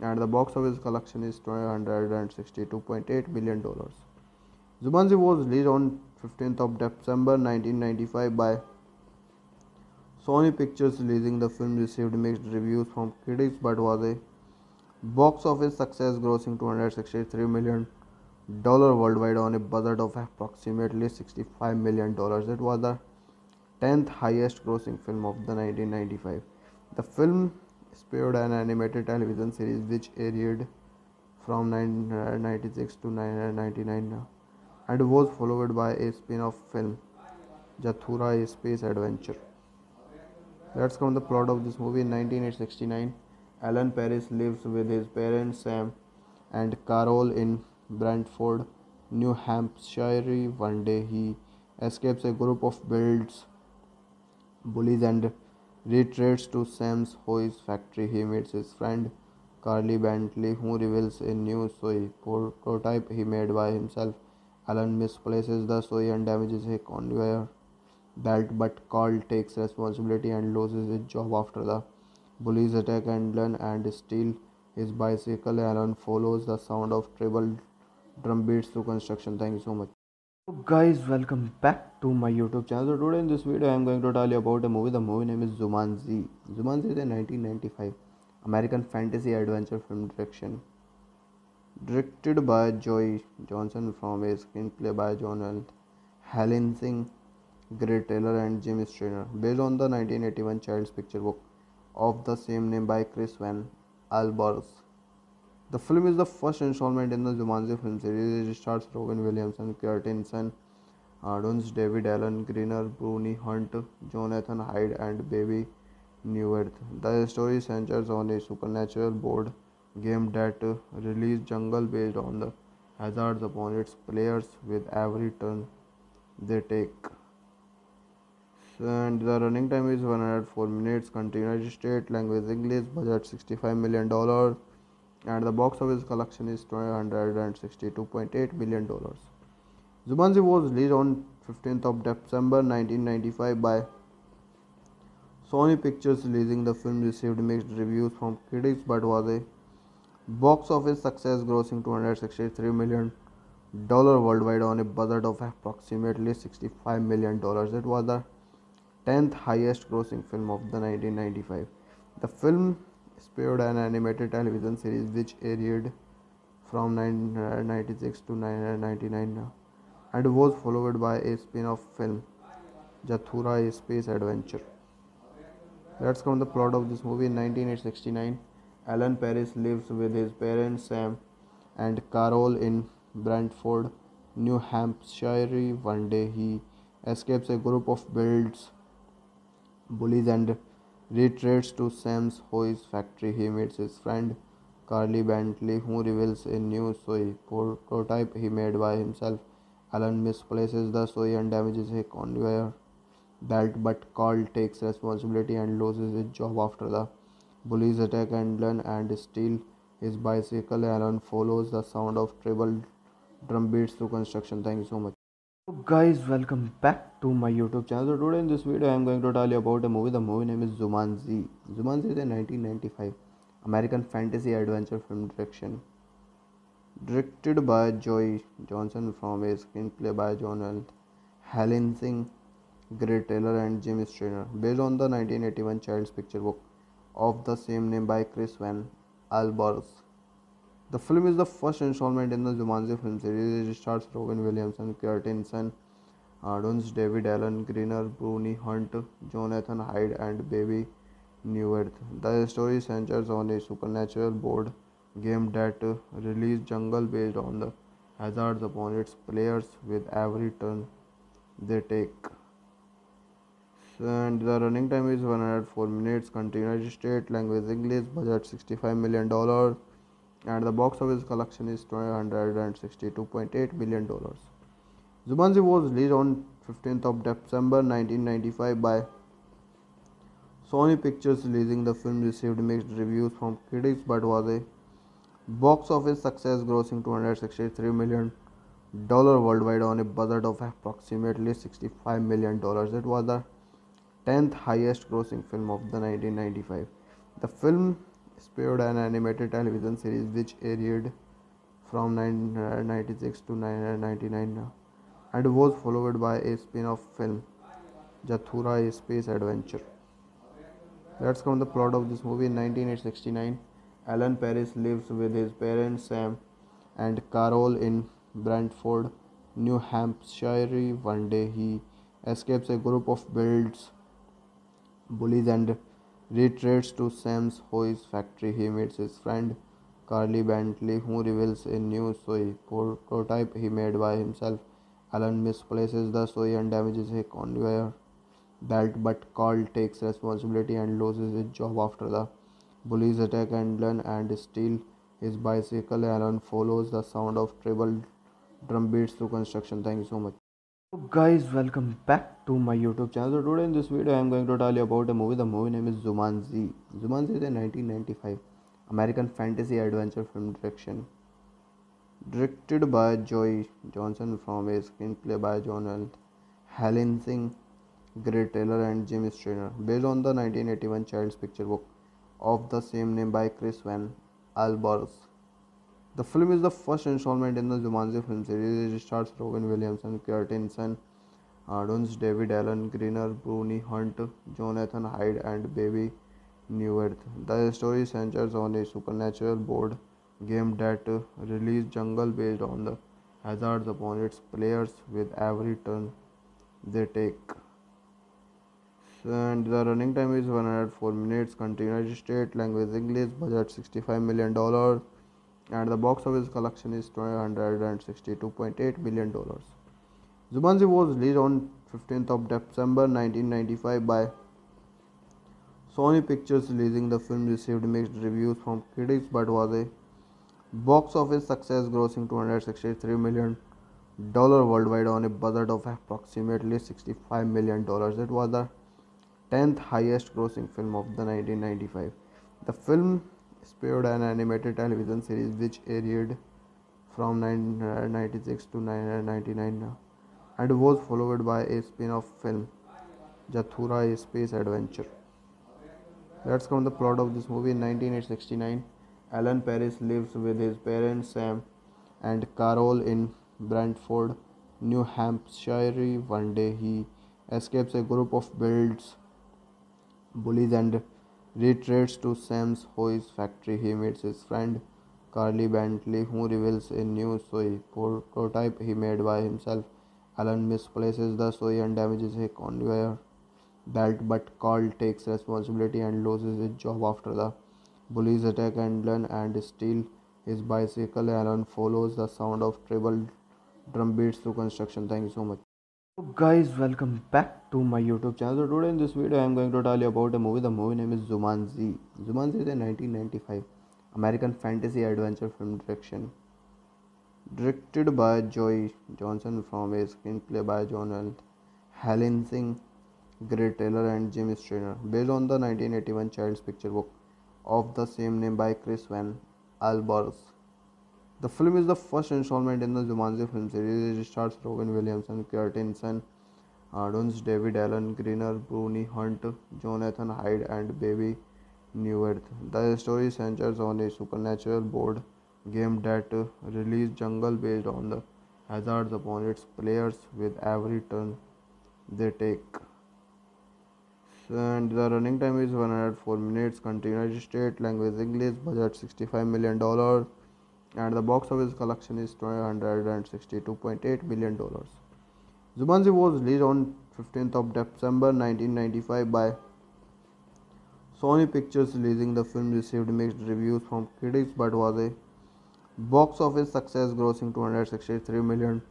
and the box office collection is two hundred sixty-two point eight million dollars. Jumanji was released on fifteenth of December nineteen ninety-five by Sony Pictures. Releasing the film received mixed reviews from critics, but was a box office success, grossing two hundred sixty-three million dollars worldwide on a budget of approximately sixty-five million dollars. It was the tenth highest grossing film of the nineteen ninety-five. The film spawned an animated television series which aired from nineteen ninety-six to nineteen ninety-nine and was followed by a spin-off film, Zathura, a space adventure. Let's come to the plot of this movie. In nineteen sixty-nine, Alan Parrish lives with his parents Sam and Carol in Brantford, New Hampshire. One day he escapes a group of builds, bullies and retreats to Sam's Hoy's factory. He meets his friend Carly Bentley, who reveals a new soy prototype he made by himself. Alan misplaces the soy and damages a conveyor belt, but Carl takes responsibility and loses his job after the bullies attack Alan and steal his bicycle. Alan follows the sound of treble drum beats to construction. Thank you so much. So guys, welcome back to my YouTube channel. So today in this video I am going to tell you about a movie. The movie name is Jumanji. Jumanji is a nineteen ninety-five American fantasy adventure film direction. Directed by Joe Johnston, from a screenplay by Jonathan Hensleigh, Greg Taylor and Jim Strain, based on the nineteen eighty-one child's picture book of the same name by Chris Van Allsburg. The film is the first installment in the Jumanji film series. It stars Robin Williams and Kirsten Dunst, David Alan Grier, Bonnie Hunt, Jonathan Hyde and Bebe Neuwirth. The story centers on a supernatural board game that releases jungle based on the hazards upon its players with every turn they take. And the running time is one hundred four minutes. United States language English. Budget sixty-five million dollars, and the box office collection is two hundred sixty-two point eight million dollars. Jumanji was released on fifteenth of December nineteen ninety-five by Sony Pictures. Releasing the film received mixed reviews from critics, but was a box office success, grossing two hundred sixty-three million dollars worldwide on a budget of approximately sixty-five million dollars. It was the tenth highest grossing film of the nineteen ninety-five. The film spawned an animated television series which aired from nineteen ninety-six to nineteen ninety-nine and was followed by a spin-off film, Zathura, a space adventure. Let's come to the plot of this movie. In nineteen sixty-nine, Alan Parrish lives with his parents Sam and Carol in Brantford, New Hampshire. One day he escapes a group of builds, bullies and retreats to Sam's Hoy's factory. He meets his friend Carly Bentley, who reveals a new soy prototype he made by himself. Alan misplaces the soy and damages a conveyor belt, but Carl takes responsibility and loses his job after the bullies attack Alan and steal his bicycle. Alan follows the sound of treble drum beats to construction. Thank you so much. So guys, welcome back to my YouTube channel. So today in this video I am going to tell you about a movie. The movie name is Jumanji. Jumanji is a nineteen ninety-five American fantasy adventure film direction directed by Joe Johnston from a screenplay by Jonathan Hensleigh, Greg Taylor and Jim Strain, based on the nineteen eighty-one child's picture book of the same name by Chris Van Allsburg. The film is the first installment in the Jumanji film series. It stars Robin Williams and Kirsten Dunst, David Alan Grier, Bonnie Hunt, Jonathan Hyde, and Bebe Neuwirth. The story centers on a supernatural board game that releases jungle based on the hazards upon its players with every turn they take. And the running time is one hundred four minutes. United States language English. Budget sixty-five million dollars. And the box office collection is two hundred sixty-two point eight million dollars. Jumanji was released on fifteenth of December nineteen ninety-five by Sony Pictures. Releasing the film received mixed reviews from critics but was a box office success, grossing two hundred sixty-three million dollars worldwide on a budget of approximately sixty-five million dollars. It was the tenth highest grossing film of the nineteen ninety-five. The film spawned an animated television series which aired from nineteen ninety-six to nineteen ninety-nine and was followed by a spin-off film, Zathura, a space adventure. Let's come to the plot of this movie. In nineteen sixty-nine, Alan Parrish lives with his parents Sam and Carol in Brantford, New Hampshire. One day he escapes a group of builds, bullies and retreats to Sam's Hoy's factory. He meets his friend Carly Bentley, who reveals a new soy prototype he made by himself. Alan misplaces the soy and damages a conveyor belt, but Carl takes responsibility and loses his job after the bullies attack Alan and steal his bicycle. Alan follows the sound of treble drum beats to construction. Thank you so much. So guys, welcome back to my YouTube channel. So today in this video I am going to tell you about a movie. The movie name is Jumanji. Jumanji is a nineteen ninety-five American fantasy adventure film direction directed by Joe Johnston from a screenplay by Jonathan Hensleigh, Greg Taylor and Jim Strain, based on the nineteen eighty-one child's picture book of the same name by Chris Van Allsburg. The film is the first installment in the Jumanji film series. It stars Robin Williams and Kirsten Dunst, David Alan Grier, Bonnie Hunt, Jonathan Hyde, and Bebe Neuwirth. The story centers on a supernatural board game that releases jungle based on the hazards upon its players with every turn they take. And the running time is one hundred four minutes. United States language English. Budget sixty-five million dollars. And the box office collection is two hundred sixty-two point eight million dollars. Jumanji was released on fifteenth of December nineteen ninety-five by Sony Pictures. Releasing the film received mixed reviews from critics but was a box office success, grossing two hundred sixty-three million dollars worldwide on a budget of approximately sixty-five million dollars. It was the tenth highest grossing film of the nineteen ninety-five. The film spawned an animated television series which aired from nineteen ninety-six to nineteen ninety-nine and was followed by a spin-off film, Zathura, a space adventure. Let's come to the plot of this movie. In nineteen sixty-nine, Alan Parrish lives with his parents Sam and Carol in Brantford, New Hampshire. One day he escapes a group of builds, bullies and retreats to Sam's Hoy's factory. He meets his friend Carly Bentley, who reveals a new soy prototype he made by himself. Alan misplaces the soy and damages a conveyor belt, but Carl takes responsibility and loses his job after the bullies attack Alan and steal his bicycle. Alan follows the sound of treble drum beats to construction. Thank you so much. So guys, welcome back to my YouTube channel. So today in this video I am going to tell you about a movie. The movie name is Jumanji. Jumanji is a nineteen ninety-five American fantasy adventure film direction directed by Joe Johnston from a screenplay by Jonathan Hensleigh, Greg Taylor and Jim Strain, based on the nineteen eighty-one child's picture book of the same name by Chris Van Allsburg. The film is the first installment in the Jumanji film series. It stars Robin Williams and Kirsten Dunst, David Alan Grier, Bonnie Hunt, Jonathan Hyde, and Bebe Neuwirth. The story centers on a supernatural board game that releases jungle based on the hazards upon its players with every turn they take. And the running time is one hundred four minutes. United States language English. Budget sixty-five million dollars. And the box office collection is two hundred sixty-two point eight million dollars. Jumanji was released on fifteenth of December nineteen ninety-five by Sony Pictures. Releasing the film received mixed reviews from critics but was a box office success, grossing two hundred sixty-three million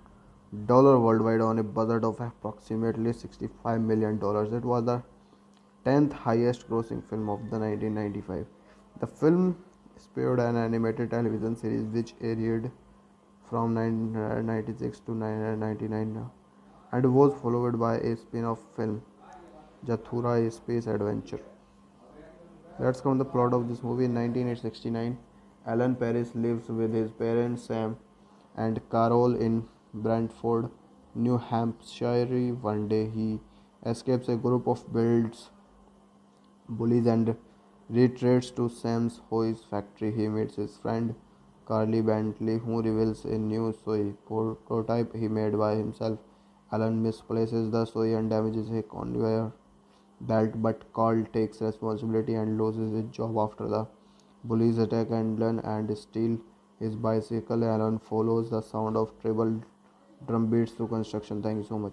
dollars worldwide on a budget of approximately sixty-five million dollars. It was the tenth highest grossing film of the nineteen ninety-five. The film spawned an animated television series which aired from nineteen ninety-six to nineteen ninety-nine and was followed by a spin-off film, Zathura, a space adventure. Let's come to the plot of this movie. In nineteen sixty-nine, Alan Parrish lives with his parents Sam and Carol in Brantford, New Hampshire. One day he escapes a group of builds, bullies and retreats to Sam's Hoy's factory. He meets his friend Carly Bentley, who reveals a new soy prototype he made by himself. Alan misplaces the soy and damages a conveyor belt, but Carl takes responsibility and loses his job after the bullies attack Alan and steal his bicycle. Alan follows the sound of tribal drum beats to construction. Thank you so much.